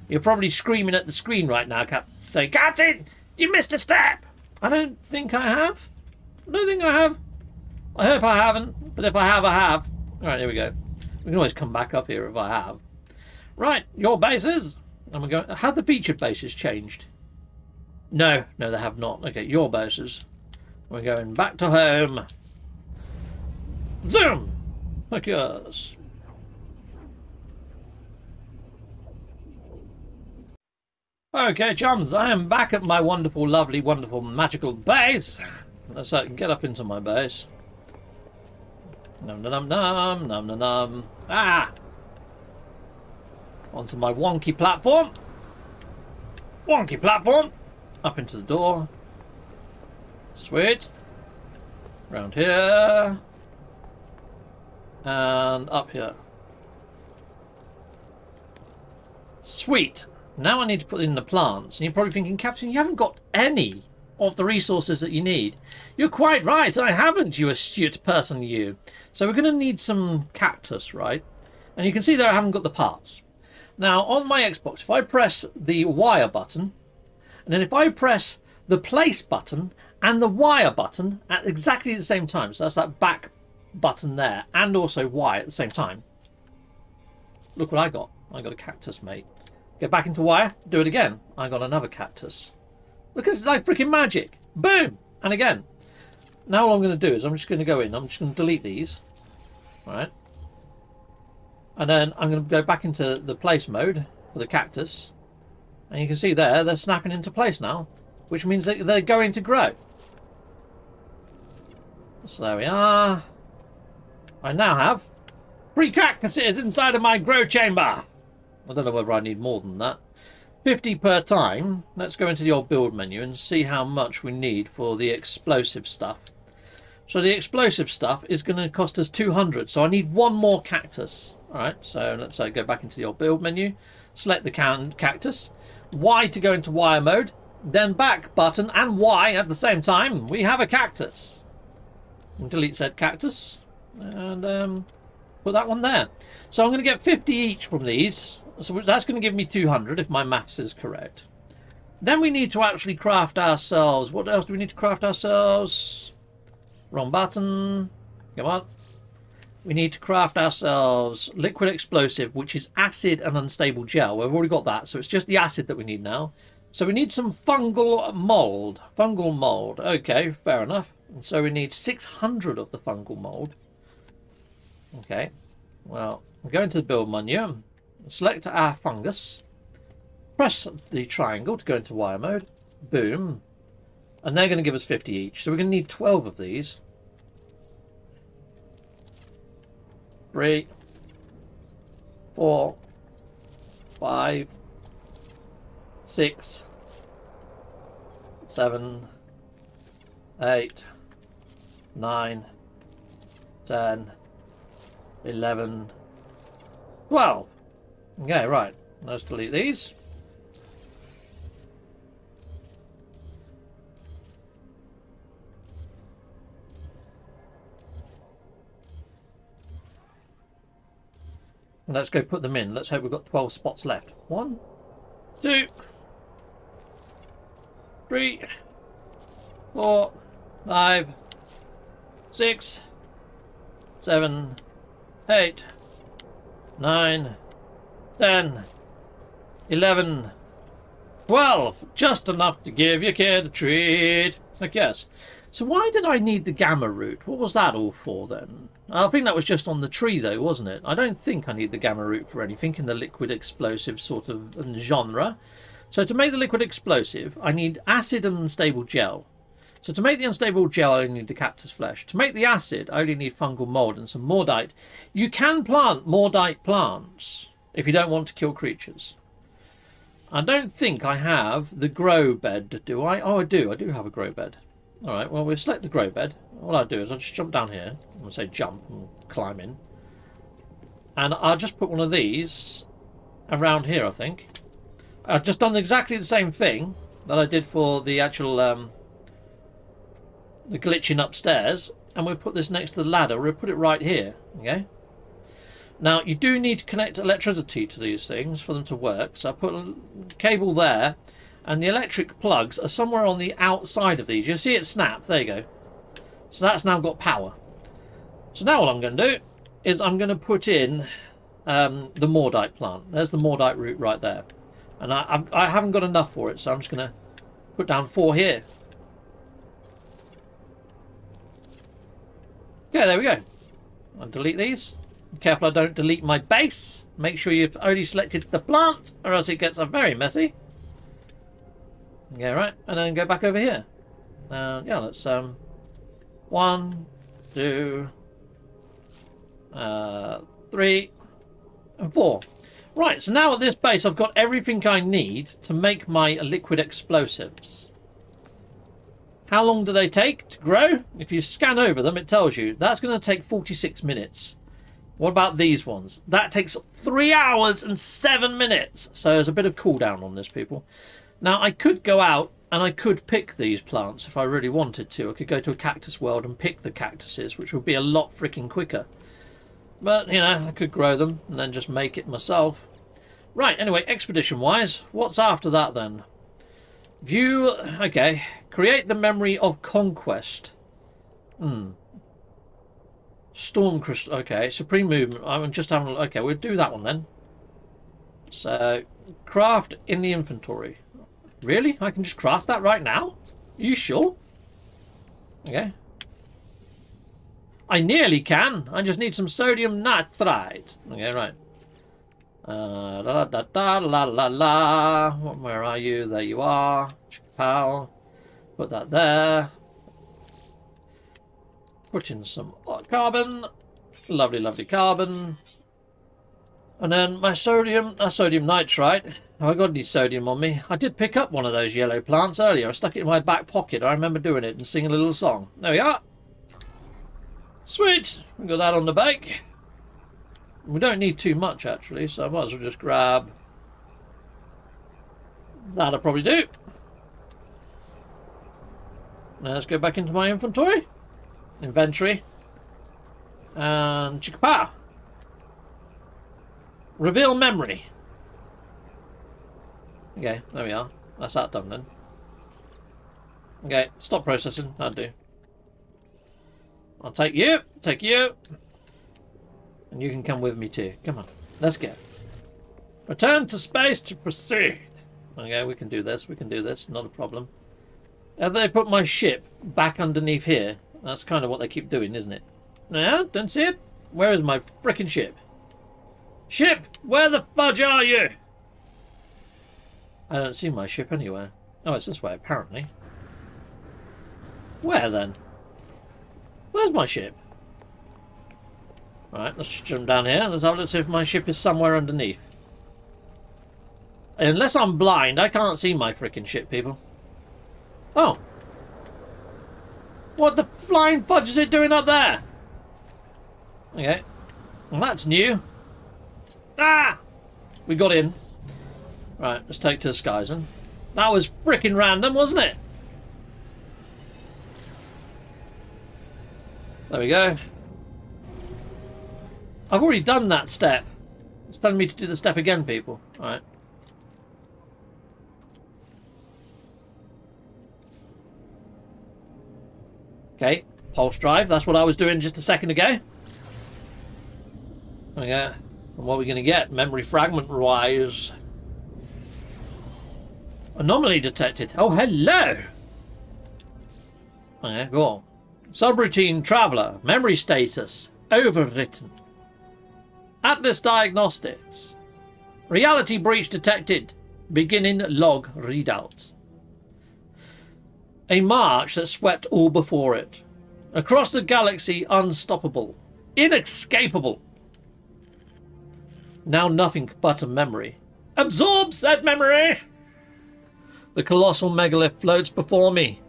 You're probably screaming at the screen right now, Cap, say, Captain, you missed a step! I don't think I have. I don't think I have. I hope I haven't, but if I have, I have. All right, here we go. We can always come back up here if I have. Right, your bases. And we're going, have the featured bases changed? No, no, they have not. Okay, your bases. We're going back to home. Zoom! Like yours. Okay, chums, I am back at my wonderful, lovely, wonderful, magical base. Let's uh, get up into my base. Num num num num num num. Ah! Onto my wonky platform. Wonky platform. Up into the door. Sweet. Round here. And up here. Sweet. Now I need to put in the plants, and you're probably thinking, Captain, you haven't got any of the resources that you need. You're quite right, I haven't, you astute person, you. So we're going to need some cactus, right? And you can see there I haven't got the parts. Now, on my Xbox, if I press the wire button, and then if I press the place button and the wire button at exactly the same time, so that's that back button there, and also Y at the same time. Look what I got. I got a cactus, mate. Get back into wire, do it again. I got another cactus. Look, it's like freaking magic. Boom! And again. Now all I'm going to do is I'm just going to go in. I'm just going to delete these. All right. And then I'm going to go back into the place mode for the cactus. And you can see there, they're snapping into place now. Which means that they're going to grow. So there we are. I now have three cactuses inside of my grow chamber. I don't know whether I need more than that. fifty per time. Let's go into the old build menu and see how much we need for the explosive stuff. So the explosive stuff is going to cost us two hundred. So I need one more cactus. All right, so let's uh, go back into the old build menu. Select the cactus. Y to go into wire mode. Then back button and Y at the same time. We have a cactus. And delete said cactus. And um, put that one there. So I'm going to get fifty each from these. So that's going to give me two hundred if my maths is correct. Then we need to actually craft ourselves. What else do we need to craft ourselves? Wrong button. Come on. We need to craft ourselves liquid explosive, which is acid and unstable gel. We've already got that. So it's just the acid that we need now. So we need some fungal mold. Fungal mold. Okay, fair enough. So we need six hundred of the fungal mold. Okay. Well, we go into the build menu. Select our fungus, press the triangle to go into wire mode, boom, and they're going to give us fifty each. So we're going to need twelve of these. Three, four, five, six, seven, eight, nine, ten, eleven, twelve. Okay, right. Let's delete these. And let's go put them in. Let's hope we've got twelve spots left. One, two, three, four, five, six, seven, eight, nine. ten, eleven, twelve. Just enough to give your kid a treat, I guess. So why did I need the gamma root? What was that all for then? I think that was just on the tree though, wasn't it? I don't think I need the gamma root for anything in the liquid explosive sort of genre. So to make the liquid explosive, I need acid and unstable gel. So to make the unstable gel, I only need the cactus flesh. To make the acid, I only need fungal mold and some mordite. You can plant mordite plants if you don't want to kill creatures. I don't think I have the grow bed, do I? Oh, I do. I do have a grow bed. All right, well, we'll select the grow bed. All I'll do is I'll just jump down here. I'm going to say jump and climb in. And I'll just put one of these around here, I think. I've just done exactly the same thing that I did for the actual um, the glitching upstairs. And we'll put this next to the ladder. We'll put it right here, okay? Now, you do need to connect electricity to these things for them to work. So I put a cable there, and the electric plugs are somewhere on the outside of these. You see it snap. There you go. So that's now got power. So now what I'm going to do is I'm going to put in um, the mordite plant. There's the mordite root right there. And I, I, I haven't got enough for it, so I'm just going to put down four here. Okay, there we go. I'll delete these. Careful I don't delete my base. Make sure you've only selected the plant or else it gets very messy. Yeah, right, and then go back over here. Uh, yeah, let's um, one, two, uh, three, and four. Right, so now at this base, I've got everything I need to make my liquid explosives. How long do they take to grow? If you scan over them, it tells you. That's going to take forty-six minutes. What about these ones? That takes three hours and seven minutes. So there's a bit of cooldown on this, people. Now, I could go out and I could pick these plants if I really wanted to. I could go to a cactus world and pick the cactuses, which would be a lot freaking quicker. But, you know, I could grow them and then just make it myself. Right, anyway, expedition-wise, what's after that then? View, okay, create the memory of conquest. Hmm. Storm crystal, okay, supreme movement. I'm just having, okay, we'll do that one then. So, craft in the inventory. Really? I can just craft that right now? Are you sure? Okay. I nearly can. I just need some sodium nitrite. Okay, right. Uh, la, da, da, la, la, la. Where are you? There you are. Pow. Put that there. Put in some carbon. Lovely, lovely carbon. And then my sodium, uh, sodium nitrite. Have I got any sodium on me? I did pick up one of those yellow plants earlier. I stuck it in my back pocket. I remember doing it and singing a little song. There we are. Sweet. We got that on the back. We don't need too much, actually, so I might as well just grab... That'll probably do. Now let's go back into my inventory. Inventory. And chickapow. Reveal memory. Okay, there we are. That's that done then. Okay, stop processing. That'll do. I'll take you. Take you. And you can come with me too. Come on. Let's go. Return to space to proceed. Okay, we can do this. We can do this. Not a problem. Have they put my ship back underneath here? That's kind of what they keep doing, isn't it? No, don't see it. Where is my frickin' ship? Ship! Where the fudge are you? I don't see my ship anywhere. Oh, it's this way, apparently. Where then? Where's my ship? Alright, let's just jump down here and let's have a look, see if my ship is somewhere underneath. Unless I'm blind, I can't see my frickin' ship, people. Oh. What the flying fudge is it doing up there? Okay. Well, that's new. Ah! We got in. Right, let's take to the skies then. That was frickin' random, wasn't it? There we go. I've already done that step. It's telling me to do the step again, people. Alright. Okay, pulse drive. That's what I was doing just a second ago. There we go. And what are we going to get? Memory fragment-wise. Anomaly detected. Oh, hello! Okay, go on. Subroutine traveller. Memory status. Overwritten. Atlas diagnostics. Reality breach detected. Beginning log readout. A march that swept all before it. Across the galaxy, unstoppable. Inescapable. Now nothing but a memory. Absorbs that memory! The colossal megalith floats before me.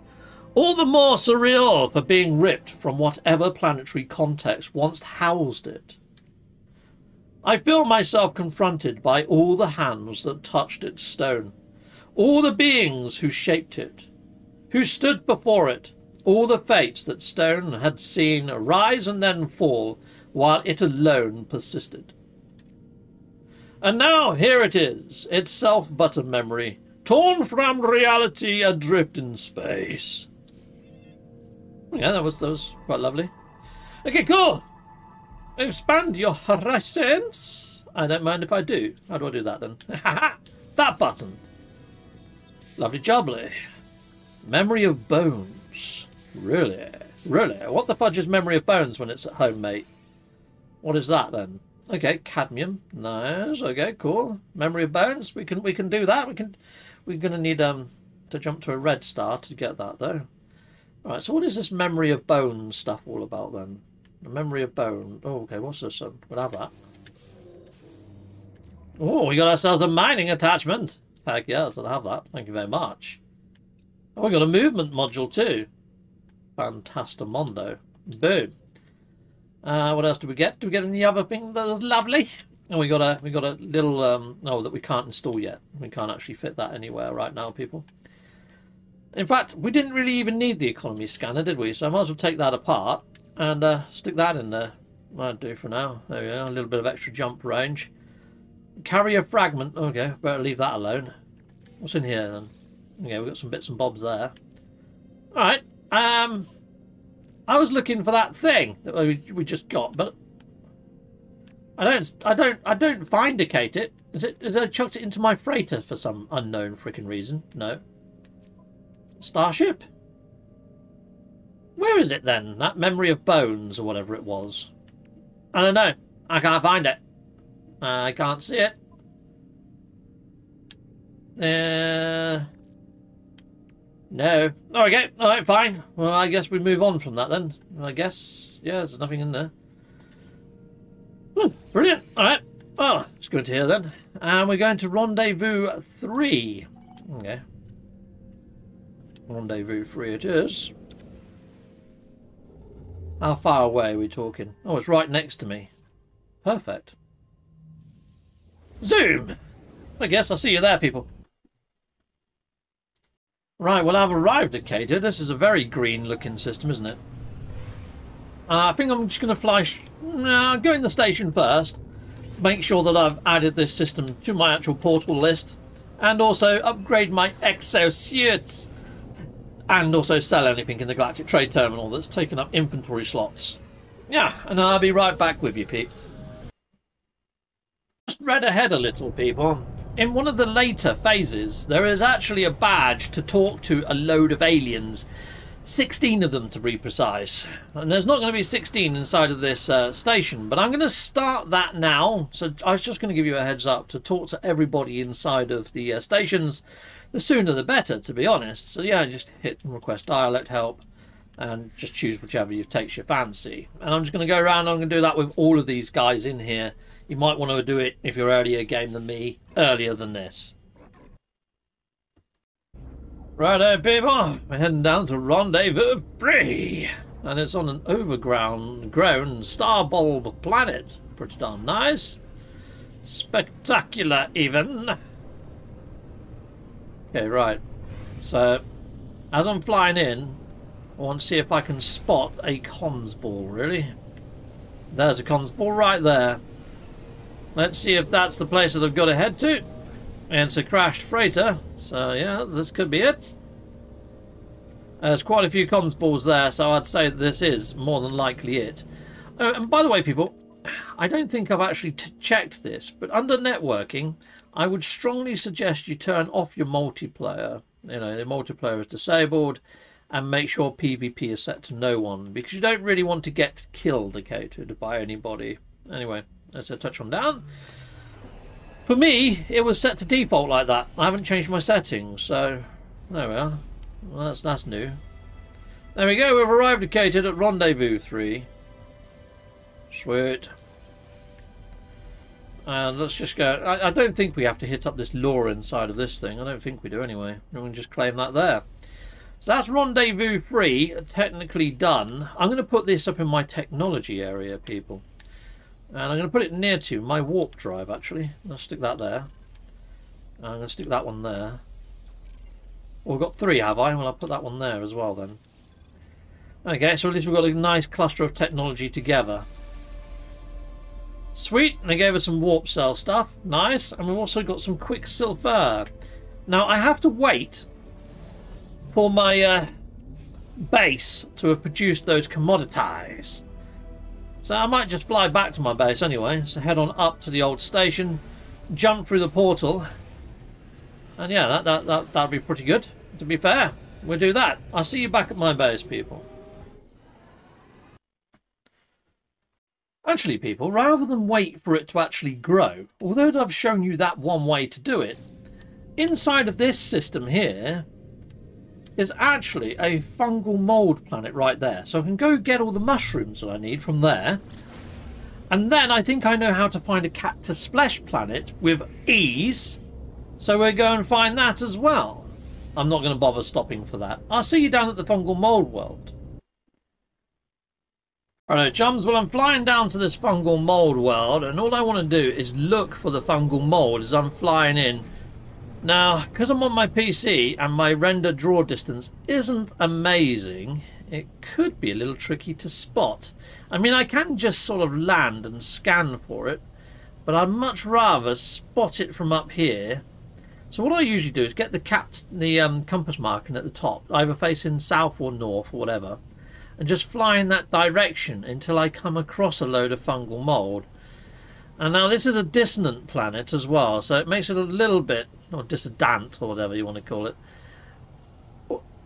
All the more surreal for being ripped from whatever planetary context once housed it. I feel myself confronted by all the hands that touched its stone. All the beings who shaped it. Who stood before it. All the fates that stone had seen rise and then fall while it alone persisted. And now here it is, itself but a memory, torn from reality, adrift in space. Yeah, that was, that was quite lovely. Okay, cool. Expand your horizons. I don't mind if I do. How do I do that then? That button. Lovely jubbly. Memory of bones. Really? Really? What the fudge is memory of bones when it's at home, mate? What is that then? Okay, cadmium. Nice. Okay, cool. Memory of bones. We can we can do that. We can. We're gonna need um to jump to a red star to get that though. Alright, so what is this memory of bone stuff all about then? The memory of bone. Oh, okay, what's this then? We'll have that. Oh, we got ourselves a mining attachment. Heck yes, I'll have that. Thank you very much. Oh, we got a movement module too. Fantastamondo. Boom. Uh, what else do we get? Do we get any other thing that was lovely? And we got a we got a little um no, that we can't install yet. We can't actually fit that anywhere right now, people. In fact, we didn't really even need the economy scanner, did we? So I might as well take that apart and uh, stick that in there. That'd do for now. There we go. A little bit of extra jump range. Carrier fragment. Okay, better leave that alone. What's in here then? Okay, we've got some bits and bobs there. All right. Um, I was looking for that thing that we we just got, but I don't I don't I don't vindicate it. Is it? Is I chucked it into my freighter for some unknown freaking reason? No. Starship? Where is it then? That memory of bones or whatever it was. I don't know. I can't find it. I can't see it. Uh, no. Oh, okay. All right, fine. Well, I guess we move on from that then. I guess. Yeah, there's nothing in there. Hmm, brilliant. All right. Well, it's good to hear then. And we're going to Rendezvous three. Okay. Rendezvous three it is. How far away are we talking? Oh, it's right next to me. Perfect. Zoom! I guess I'll see you there, people. Right, well, I've arrived at Cater. This is a very green-looking system, isn't it? Uh, I think I'm just going to fly... Sh no, I'll go in the station first. Make sure that I've added this system to my actual portal list. And also upgrade my exosuits. And also sell anything in the Galactic Trade Terminal that's taken up inventory slots. Yeah, and I'll be right back with you, peeps. Just read ahead a little, people. In one of the later phases, there is actually a badge to talk to a load of aliens. sixteen of them, to be precise. And there's not going to be sixteen inside of this uh, station, but I'm going to start that now. So I was just going to give you a heads up to talk to everybody inside of the uh, stations. The sooner the better, to be honest. So yeah, just hit and request dialect help and just choose whichever you takes your fancy. And I'm just going to go around and I'm going to do that with all of these guys in here. You might want to do it, if you're earlier game than me, earlier than this. Righto, people. We're heading down to Rendezvous three. And it's on an overground grown starbulb planet. Pretty darn nice. Spectacular, even. Okay, right. So, as I'm flying in, I want to see if I can spot a comms ball, really. There's a comms ball right there. Let's see if that's the place that I've got to head to. And it's a crashed freighter. So, yeah, this could be it. There's quite a few comms balls there, so I'd say this is more than likely it. Oh, and by the way, people, I don't think I've actually t checked this, but under networking, I would strongly suggest you turn off your multiplayer. You know, the multiplayer is disabled, and make sure PvP is set to no one, because you don't really want to get killed, decated by anybody. Anyway. Let's touch on down. For me, it was set to default like that. I haven't changed my settings, so there we are. Well, that's that's new. There we go. We've arrived located at Rendezvous three. Sweet. And let's just go. I, I don't think we have to hit up this lore inside of this thing. I don't think we do anyway. We can just claim that there. So that's Rendezvous three, technically done. I'm going to put this up in my technology area, people. And I'm going to put it near to my warp drive, actually. I'll stick that there. And I'm going to stick that one there. Well, we've got three, have I? Well, I'll put that one there as well, then. Okay, so at least we've got a nice cluster of technology together. Sweet. And they gave us some warp cell stuff. Nice. And we've also got some Quicksilver. Now, I have to wait for my uh, base to have produced those commodities. So I might just fly back to my base anyway, so head on up to the old station, jump through the portal, and yeah, that, that, that, that'd be pretty good, to be fair. We'll do that. I'll see you back at my base, people. Actually, people, rather than wait for it to actually grow, although I've shown you that one way to do it, inside of this system here, is actually a fungal mold planet right there. So I can go get all the mushrooms that I need from there. And then I think I know how to find a cactus flesh planet with ease. So we're going to find that as well. I'm not going to bother stopping for that. I'll see you down at the fungal mold world. Alright chums, well I'm flying down to this fungal mold world, and all I want to do is look for the fungal mold as I'm flying in. Now, because I'm on my P C and my render draw distance isn't amazing, it could be a little tricky to spot. I mean, I can just sort of land and scan for it, but I'd much rather spot it from up here. So what I usually do is get the, cap the um, compass marking at the top, either facing south or north or whatever, and just fly in that direction until I come across a load of fungal mold. And now this is a dissonant planet as well, so it makes it a little bit, or dissident, or whatever you want to call it.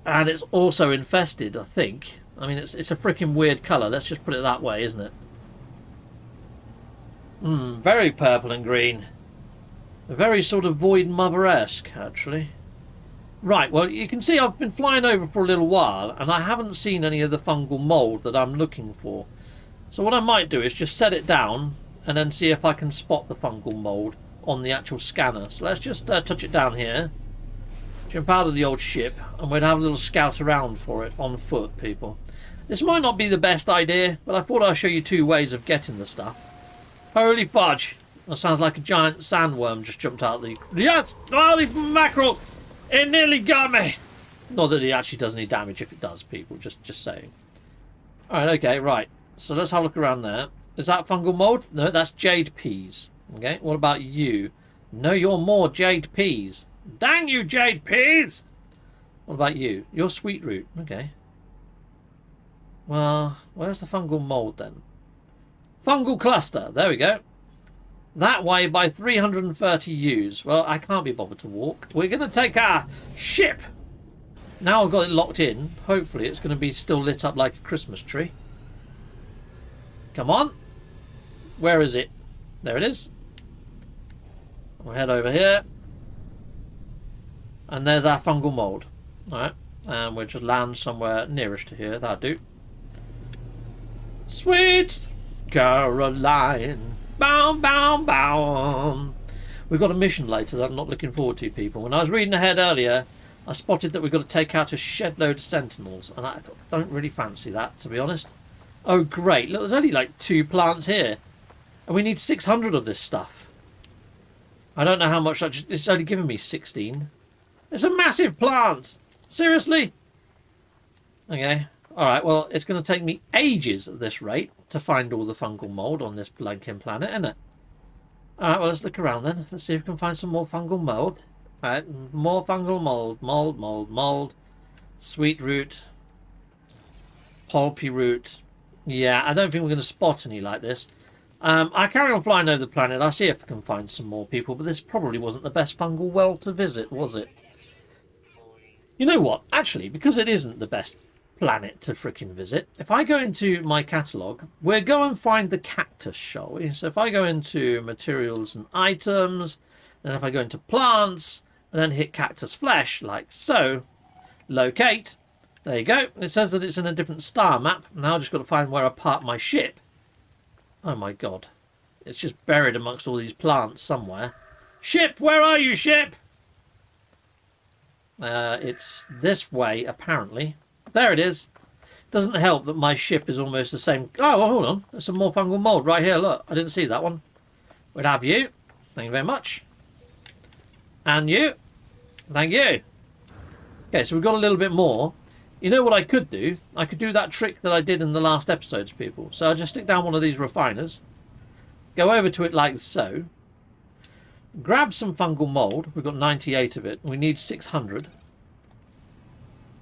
And it's also infested, I think. I mean, it's, it's a freaking weird colour, let's just put it that way, isn't it? Mm, very purple and green. Very sort of Void Mother-esque, actually. Right, well, you can see I've been flying over for a little while and I haven't seen any of the fungal mold that I'm looking for. So what I might do is just set it down and then see if I can spot the fungal mold on the actual scanner. So let's just uh, touch it down here, jump out of the old ship, and we'd have a little scout around for it on foot, people. This might not be the best idea, but I thought I'd show you two ways of getting the stuff. Holy fudge! That sounds like a giant sandworm just jumped out of the... Yes! Holy mackerel! It nearly got me! Not that it actually does any damage if it does, people. Just just saying. Alright, okay, right. So let's have a look around there. Is that fungal mold? No, that's jade peas. Okay, what about you? No, you're more jade peas. Dang you, jade peas! What about you? You're sweet root. Okay. Well, where's the fungal mold then? Fungal cluster. There we go. That way by three hundred thirty U's. Well, I can't be bothered to walk. We're going to take our ship. Now I've got it locked in. Hopefully it's going to be still lit up like a Christmas tree. Come on. Where is it? There it is. We'll head over here. And there's our fungal mold. Alright. And we'll just land somewhere nearest to here. That'll do. Sweet Caroline. Bow, bow, bow. We've got a mission later that I'm not looking forward to, people. When I was reading ahead earlier, I spotted that we've got to take out a shed load of sentinels, and I don't really fancy that, to be honest. Oh, great. Look, there's only like two plants here, and we need six hundred of this stuff. I don't know how much. I just, it's only given me sixteen. It's a massive plant. Seriously? Okay. All right, well, it's going to take me ages at this rate to find all the fungal mold on this blanking planet, isn't it? All right, well, let's look around then. Let's see if we can find some more fungal mold. All right, more fungal mold, mold, mold, mold. Sweet root. Pulpy root. Yeah, I don't think we're going to spot any like this. Um, I carry on flying over the planet. I'll see if I can find some more, people, but this probably wasn't the best fungal world to visit, was it? You know what? Actually, because it isn't the best planet to frickin' visit. If I go into my catalogue, we'll go and find the cactus, shall we? So if I go into materials and items, then if I go into plants, and then hit cactus flesh, like so, locate, there you go. It says that it's in a different star map. Now I've just got to find where I park my ship. Oh my god. It's just buried amongst all these plants somewhere. Ship, where are you, ship? Uh, it's this way, apparently. There it is. Doesn't help that my ship is almost the same. Oh, well, hold on. There's some more fungal mold right here. Look, I didn't see that one. We'd have you. Thank you very much. And you. Thank you. Okay, so we've got a little bit more. You know what I could do? I could do that trick that I did in the last episodes, people. So I'll just stick down one of these refiners. Go over to it like so. Grab some fungal mold. We've got ninety-eight of it. We need six hundred.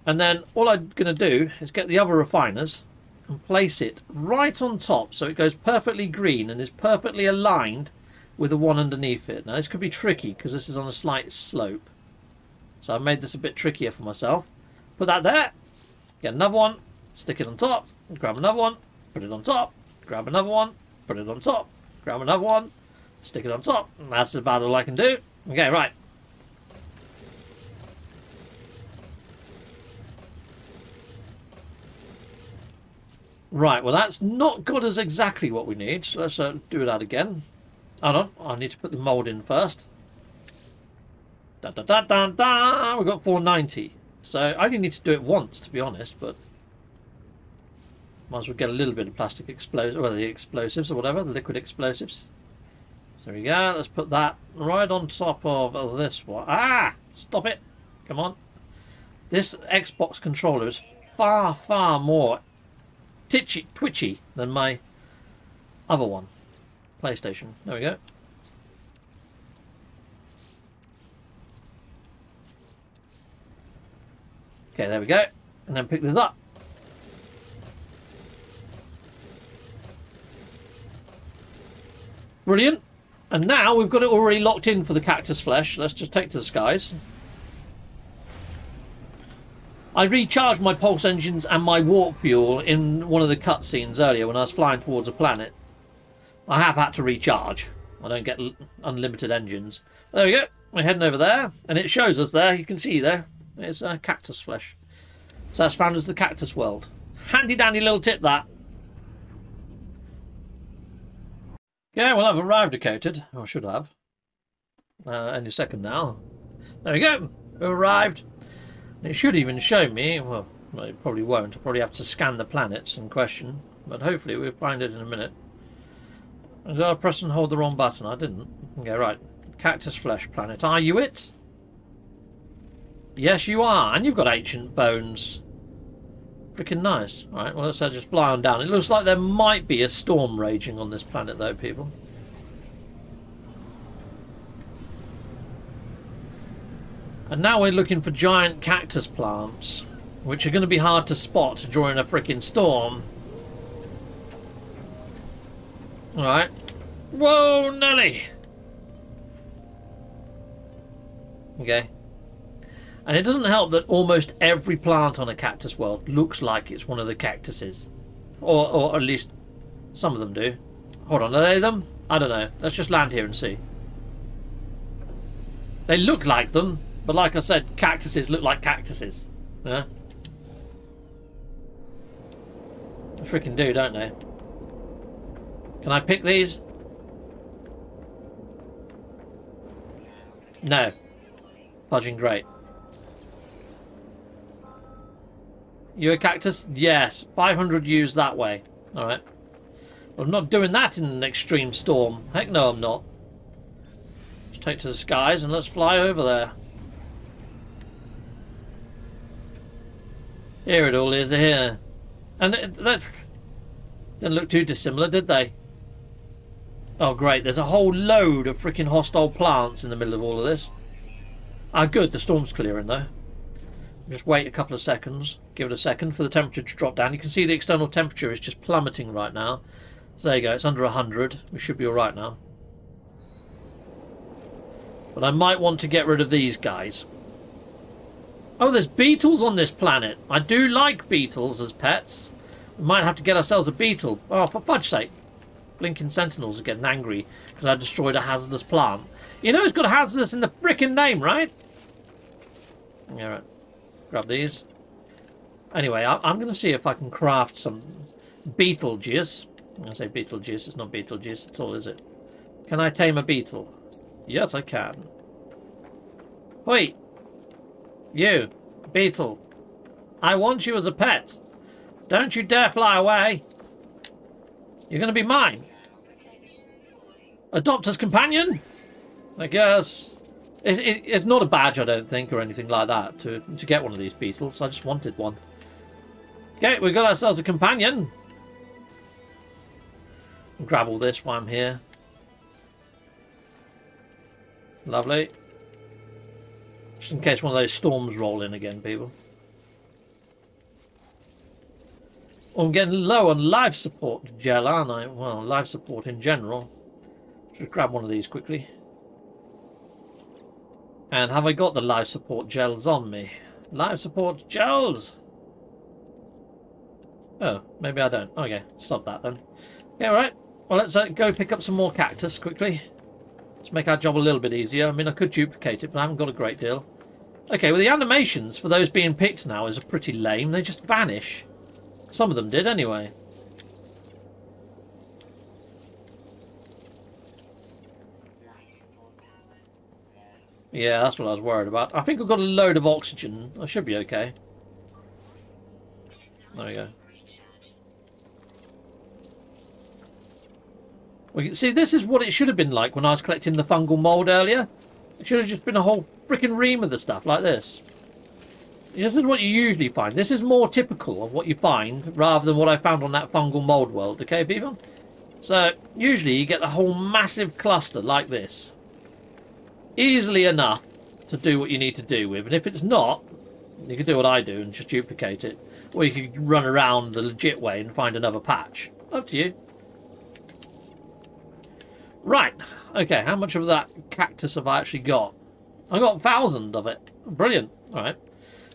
And then all I'm going to do is get the other refiners and place it right on top so it goes perfectly green and is perfectly aligned with the one underneath it. Now this could be tricky because this is on a slight slope. So I made this a bit trickier for myself. Put that there, get another one, stick it on top, grab another one, put it on top, grab another one, put it on top, grab another one, stick it on top. That's about all I can do. Okay, right. Right, well that's not good as exactly what we need, so let's uh, do that again. Hold on, I need to put the mould in first. Da, da, da, da, da. We've got four ninety, so I only need to do it once to be honest, but might as well get a little bit of plastic explosives, well the explosives or whatever, the liquid explosives. So there we go, let's put that right on top of this one. Ah! Stop it! Come on. This Xbox controller is far, far more titchy, twitchy than my other one. PlayStation. There we go. Okay, there we go. And then pick this up. Brilliant. And now we've got it already locked in for the cactus flesh. Let's just take to the skies. I recharged my pulse engines and my warp fuel in one of the cutscenes earlier when I was flying towards a planet. I have had to recharge. I don't get unlimited engines. There we go. We're heading over there. And it shows us there. You can see there. It's uh, cactus flesh. So that's found as the cactus world. Handy dandy little tip that. Yeah, well, I've arrived, decoated. Or should have. Uh, any second now. There we go. We've arrived. It should even show me. Well, it probably won't. I'll probably have to scan the planets in question. But hopefully we'll find it in a minute. And did I press and hold the wrong button? I didn't. Okay, right. Cactus flesh planet. Are you it? Yes, you are. And you've got ancient bones. Freaking nice. All right, well, let's just fly on down. It looks like there might be a storm raging on this planet, though, people. And now we're looking for giant cactus plants, which are going to be hard to spot during a freaking storm. All right. Whoa, Nelly! Okay. And it doesn't help that almost every plant on a cactus world looks like it's one of the cactuses. Or, or at least some of them do. Hold on, are they them? I don't know. Let's just land here and see. They look like them, but like I said, cactuses look like cactuses. Yeah? They freaking do, don't they? Can I pick these? No. Fudging great. You a cactus? Yes. five hundred U's that way. Alright. Well, I'm not doing that in an extreme storm. Heck no, I'm not. Let's take to the skies and let's fly over there. Here it all is. Here. And that didn't look too dissimilar, did they? Oh, great. There's a whole load of freaking hostile plants in the middle of all of this. Ah, good. The storm's clearing, though. Just wait a couple of seconds, give it a second for the temperature to drop down. You can see the external temperature is just plummeting right now. So there you go, it's under one hundred. We should be all right now. But I might want to get rid of these guys. Oh, there's beetles on this planet. I do like beetles as pets. We might have to get ourselves a beetle. Oh, for fudge's sake. Blinking sentinels are getting angry because I destroyed a hazardous plant. You know it's got hazardous in the frickin' name, right? Yeah, right. Grab these. Anyway, I, I'm going to see if I can craft some beetle juice. I'm going to say beetle juice. It's not beetle juice at all, is it? Can I tame a beetle? Yes, I can. Oi! You, beetle. I want you as a pet. Don't you dare fly away. You're going to be mine. Adopt as companion? I guess. It, it, it's not a badge, I don't think, or anything like that, to, to get one of these beetles. I just wanted one. Okay, we've got ourselves a companion. I'll grab all this while I'm here. Lovely. Just in case one of those storms roll in again, people. Oh, I'm getting low on life support gel, aren't I? Well, life support in general. Just grab one of these quickly. And have I got the life support gels on me? Life support gels! Oh, maybe I don't. Okay, stop that then. Okay, alright. Well, let's uh, go pick up some more cactus quickly. Let's make our job a little bit easier. I mean, I could duplicate it, but I haven't got a great deal. Okay, well, the animations for those being picked now is pretty lame. They just vanish. Some of them did, anyway. Yeah, that's what I was worried about. I think I've got a load of oxygen. I should be okay. There we go. We can see this is what it should have been like when I was collecting the fungal mold earlier. It should have just been a whole freaking ream of the stuff like this. This is what you usually find. This is more typical of what you find rather than what I found on that fungal mold world. Okay, people? So usually you get the whole massive cluster like this. Easily enough to do what you need to do with. And if it's not, you can do what I do and just duplicate it. Or you can run around the legit way and find another patch. Up to you. Right. Okay, how much of that cactus have I actually got? I've got a thousand of it. Brilliant. All right.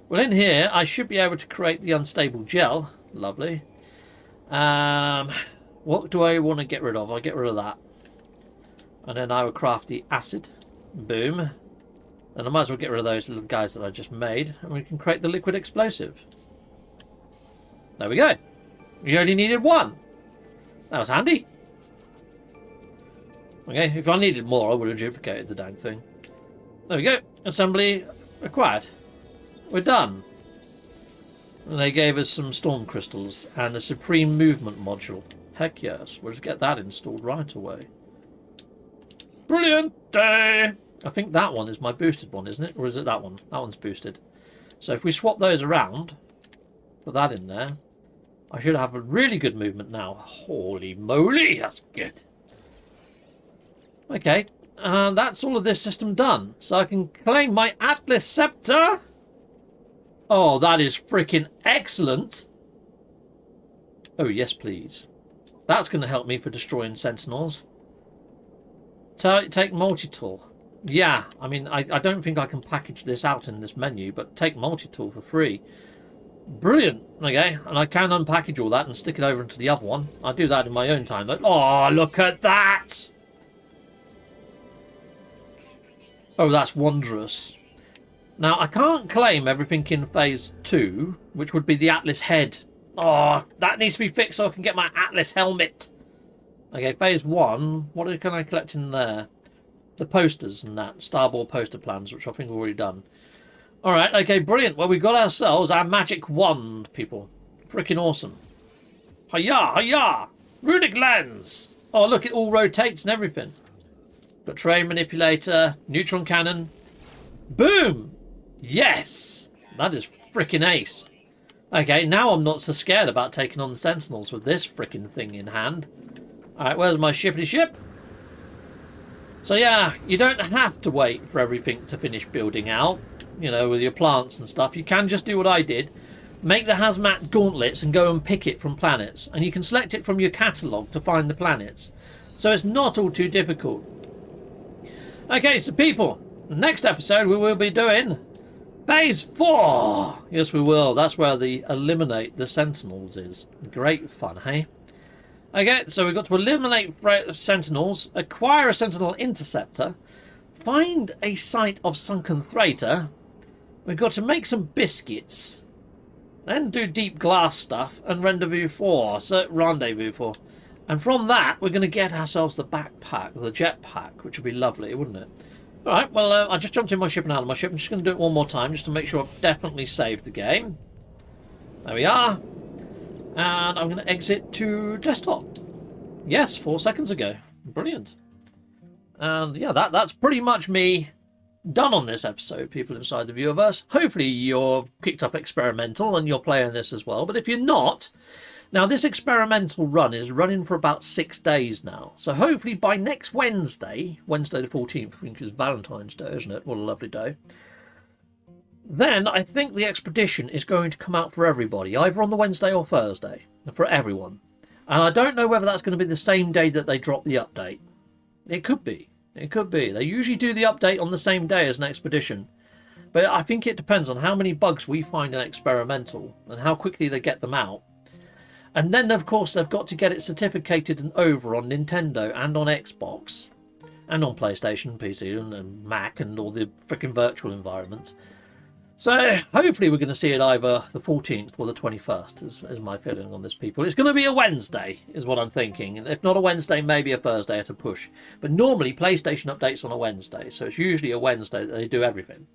Well, in here, I should be able to create the unstable gel. Lovely. Um, what do I want to get rid of? I'll get rid of that. And then I will craft the acid. Boom. And I might as well get rid of those little guys that I just made. And we can create the liquid explosive. There we go. You only needed one. That was handy. Okay, if I needed more, I would have duplicated the dang thing. There we go. Assembly acquired. We're done. And they gave us some storm crystals and a supreme movement module. Heck yes. We'll just get that installed right away. Brilliant day! I think that one is my boosted one, isn't it? Or is it that one? That one's boosted. So if we swap those around, put that in there, I should have a really good movement now. Holy moly, that's good. Okay, uh, that's all of this system done. So I can claim my Atlas Scepter. Oh, that is freaking excellent. Oh, yes, please. That's going to help me for destroying Sentinels. T take multi-tool. Yeah, I mean, I, I don't think I can package this out in this menu, but take multi-tool for free. Brilliant. Okay, and I can unpackage all that and stick it over into the other one. I do that in my own time. But, oh, look at that. Oh, that's wondrous. Now, I can't claim everything in phase two, which would be the Atlas head. Oh, that needs to be fixed so I can get my Atlas helmet. Okay, phase one. What can I collect in there? The posters and that. Starboard poster plans, which I think we've already done. All right, okay, brilliant. Well, we've got ourselves our magic wand, people. Freaking awesome. Hiya, hiya. Runic lens. Oh, look, it all rotates and everything. Got train manipulator, neutron cannon. Boom. Yes, that is freaking ace. Okay, now I'm not so scared about taking on the Sentinels with this freaking thing in hand. All right, where's my shippity ship? So yeah, you don't have to wait for everything to finish building out, you know, with your plants and stuff. You can just do what I did. Make the hazmat gauntlets and go and pick it from planets. And you can select it from your catalogue to find the planets. So it's not all too difficult. Okay, so people, next episode we will be doing... Phase four! Yes, we will. That's where the eliminate the Sentinels is. Great fun, hey? Okay, so we've got to eliminate Sentinels, acquire a Sentinel Interceptor, find a site of Sunken Freighter, we've got to make some biscuits, then do deep glass stuff, and rendezvous four, so rendezvous four. And from that, we're going to get ourselves the backpack, the jetpack, which would be lovely, wouldn't it? All right, well, uh, I just jumped in my ship and out of my ship. I'm just going to do it one more time just to make sure I've definitely saved the game. There we are. And I'm going to exit to desktop. Yes, four seconds ago. Brilliant. And, yeah, that that's pretty much me done on this episode, people inside the viewerverse. Hopefully you've picked up Experimental and you're playing this as well. But if you're not... Now, this experimental run is running for about six days now. So hopefully by next Wednesday, Wednesday the fourteenth, I think it's Valentine's Day, isn't it? What a lovely day. Then I think the Expedition is going to come out for everybody, either on the Wednesday or Thursday, for everyone. And I don't know whether that's going to be the same day that they drop the update. It could be. It could be. They usually do the update on the same day as an Expedition. But I think it depends on how many bugs we find in Experimental and how quickly they get them out. And then, of course, they've got to get it certificated and over on Nintendo and on Xbox. And on PlayStation, P C, and Mac, and all the freaking virtual environments. So hopefully we're going to see it either the fourteenth or the twenty-first, is, is my feeling on this, people. It's going to be a Wednesday, is what I'm thinking. And if not a Wednesday, maybe a Thursday at a push. But normally PlayStation updates on a Wednesday, so it's usually a Wednesday that they do everything.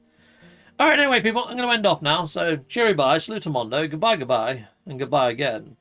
All right, anyway, people, I'm going to end off now. So cheery bye, salutomondo, goodbye, goodbye, and goodbye again.